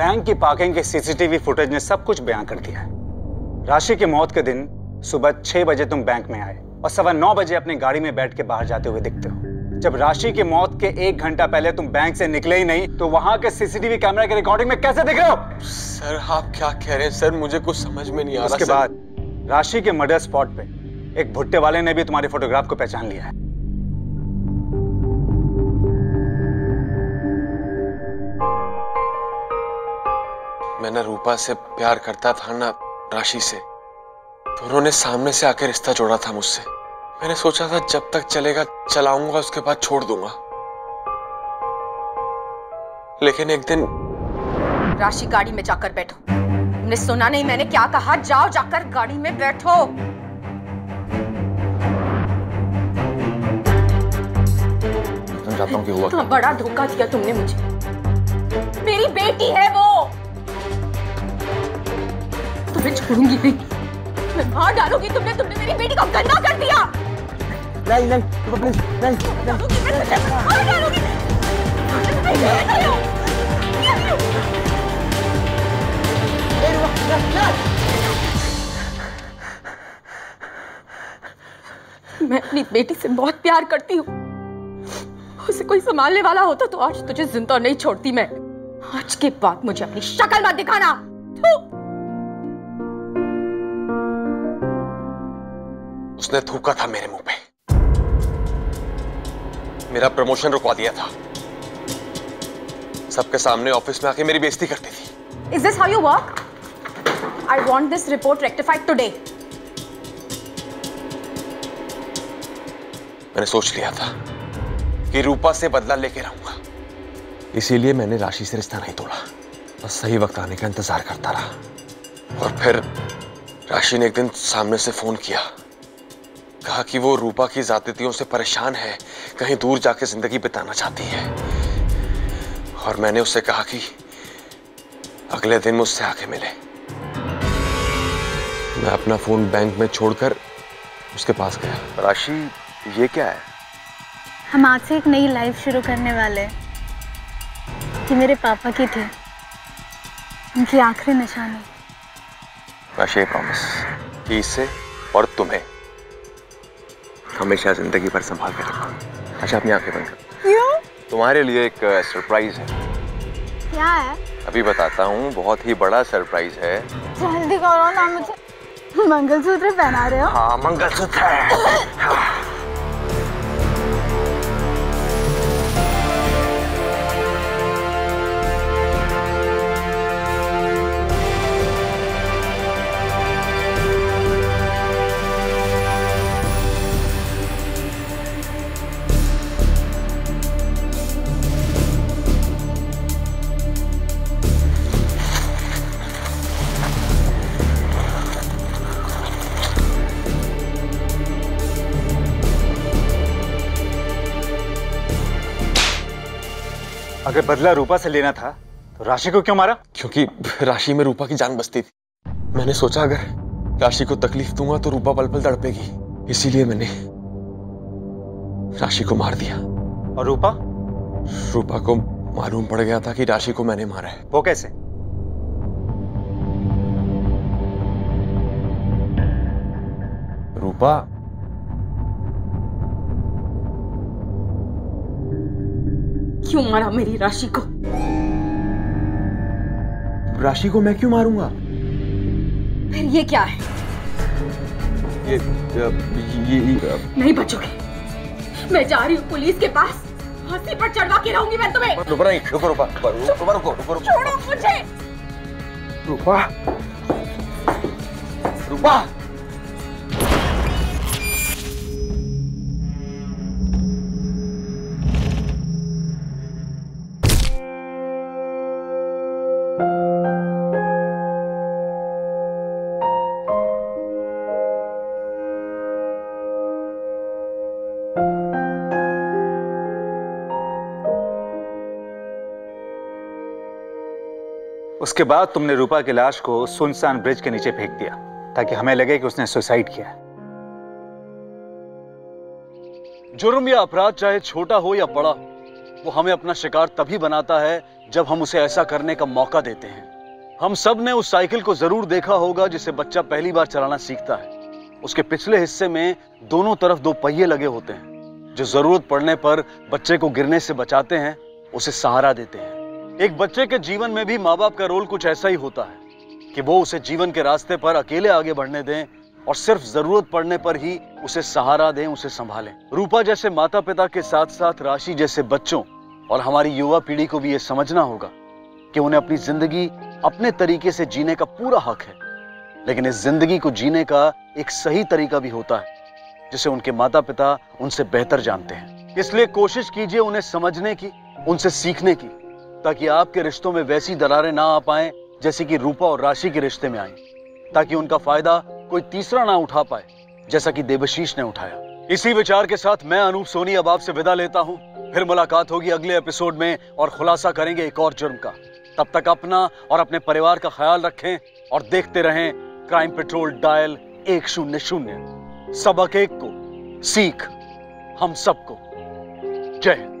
बैंक की पार्किंग के सीसीटीवी फुटेज ने सब कुछ बयां कर दिया है। राशि की मौत के दिन सुबह छह बजे तुम बैंक में आए और सवा नौ बजे अपनी गाड़ी में बैठ के बाहर जाते हुए दिखते हो। जब राशि की मौत के एक घंटा पहले तुम बैंक से निकले ही नहीं तो वहां के सीसीटीवी कैमरा की रिकॉर्डिंग में कैसे दिख रहे हो? सर आप क्या कह रहे हैं सर, मुझे कुछ समझ में नहीं आ रहा। उसके बाद राशि के मर्डर स्पॉट पे एक भुट्टे वाले ने भी तुम्हारे फोटोग्राफ को पहचान लिया है। मैंने रूपा से प्यार करता था ना राशि से, तो उन्होंने सामने से आके रिश्ता जोड़ा था मुझसे। मैंने सोचा था जब तक चलेगा चलाऊंगा, उसके बाद छोड़ दूंगा। लेकिन एक दिन राशि गाड़ी में जाकर बैठो। तुमने सुना नहीं मैंने क्या कहा? जाओ जाकर गाड़ी में बैठो। कि हुआ तो बड़ा धोखा दिया तुमने मुझे। मेरी बेटी है वो, मैं छोड़ूंगी नहीं, मैं मार डालूंगी। तुमने तुमने मेरी बेटी को गंदा कर दिया। नहीं नहीं रुको प्लीज नहीं नहीं। मैं अपनी बेटी से बहुत प्यार करती हूँ, उसे कोई संभालने वाला होता तो आज तुझे जिंदा नहीं छोड़ती मैं। आज के बाद मुझे अपनी शक्ल मत दिखाना। उसने थूका था मेरे मुंह पे, मेरा प्रमोशन रुकवा दिया था, सबके सामने ऑफिस में आके मेरी बेइज्जती करती थी। Is this how you work? I want this report rectified today. मैंने सोच लिया था कि रूपा से बदला लेके रहूंगा, इसीलिए मैंने राशि से रिश्ता नहीं तोड़ा, बस सही वक्त आने का इंतजार करता रहा। और फिर राशि ने एक दिन सामने से फोन किया, कहा कि वो रूपा की ज़्यादतियों से परेशान है, कहीं दूर जाके जिंदगी बिताना चाहती है। और मैंने उससे कहा कि अगले दिन मुझसे आके मिले। मैं अपना फोन बैंक में छोड़कर उसके पास गया। राशि, ये क्या है? हम आज से एक नई लाइफ शुरू करने वाले हैं। ये मेरे पापा की थी, उनकी आखिरी निशानी। राशि, प्रॉमिस कि इससे और तुम्हें हमेशा जिंदगी भर संभाल के रखो। अच्छा, अपनी आंखें बंद कर। क्यों? तुम्हारे लिए एक सरप्राइज है। क्या है? अभी बताता हूँ, बहुत ही बड़ा सरप्राइज है। जल्दी करो ना, मुझे मंगलसूत्र पहना रहे हो। हाँ, मंगलसूत्र है। हाँ। अगर बदला रूपा से लेना था तो राशि को क्यों मारा? क्योंकि राशि में रूपा की जान बसती थी। मैंने सोचा अगर राशि को तकलीफ दूंगा तो रूपा पल पल तड़पेगी, इसीलिए मैंने राशि को मार दिया। और रूपा? रूपा को मालूम पड़ गया था कि राशि को मैंने मारा है। वो कैसे? रूपा क्यों मारा मेरी राशि को? राशि को मैं क्यों मारूंगा? फिर ये क्या है? ये, ये, ये नहीं बचोगे। मैं जा रही हूँ पुलिस के पास, फांसी पर चढ़वा के रहूंगी मैं तुम्हें। रुको नहीं, रुको रुको रुको रुको रुको छोड़ो मुझे। रुपा, रुपा उसके बाद तुमने रूपा की लाश को सुनसान ब्रिज के नीचे फेंक दिया ताकि हमें लगे कि उसने सुसाइड किया है। जुर्म या अपराध चाहे छोटा हो या बड़ा, वो हमें अपना शिकार तभी बनाता है जब हम उसे ऐसा करने का मौका देते हैं। हम सब ने उस साइकिल को जरूर देखा होगा जिसे बच्चा पहली बार चलाना सीखता है। उसके पिछले हिस्से में दोनों तरफ दो पहिए लगे होते हैं जो जरूरत पड़ने पर बच्चे को गिरने से बचाते हैं, उसे सहारा देते हैं। एक बच्चे के जीवन में भी माँ बाप का रोल कुछ ऐसा ही होता है कि वो उसे जीवन के रास्ते पर अकेले आगे बढ़ने दें और सिर्फ जरूरत पड़ने पर ही उसे सहारा दें, उसे संभालें। रूपा जैसे माता पिता के साथ साथ राशि जैसे बच्चों और हमारी युवा पीढ़ी को भी ये समझना होगा कि उन्हें अपनी जिंदगी अपने तरीके से जीने का पूरा हक है, लेकिन इस जिंदगी को जीने का एक सही तरीका भी होता है जिसे उनके माता पिता उनसे बेहतर जानते हैं। इसलिए कोशिश कीजिए उन्हें समझने की, उनसे सीखने की, ताकि आपके रिश्तों में वैसी दरारें ना आ पाएं जैसी कि रूपा और राशि के रिश्ते में आई, ताकि उनका फायदा कोई तीसरा ना उठा पाए जैसा कि देवशीष ने उठाया। इसी विचार के साथ मैं अनूप सोनी अब आपसे विदा लेता हूं। फिर मुलाकात होगी अगले एपिसोड में और खुलासा करेंगे एक और जुर्म का। तब तक अपना और अपने परिवार का ख्याल रखें और देखते रहें क्राइम पेट्रोल डायल एक शून्य शून्य। सबक एक को सीख। हम सबको। जय हिंद।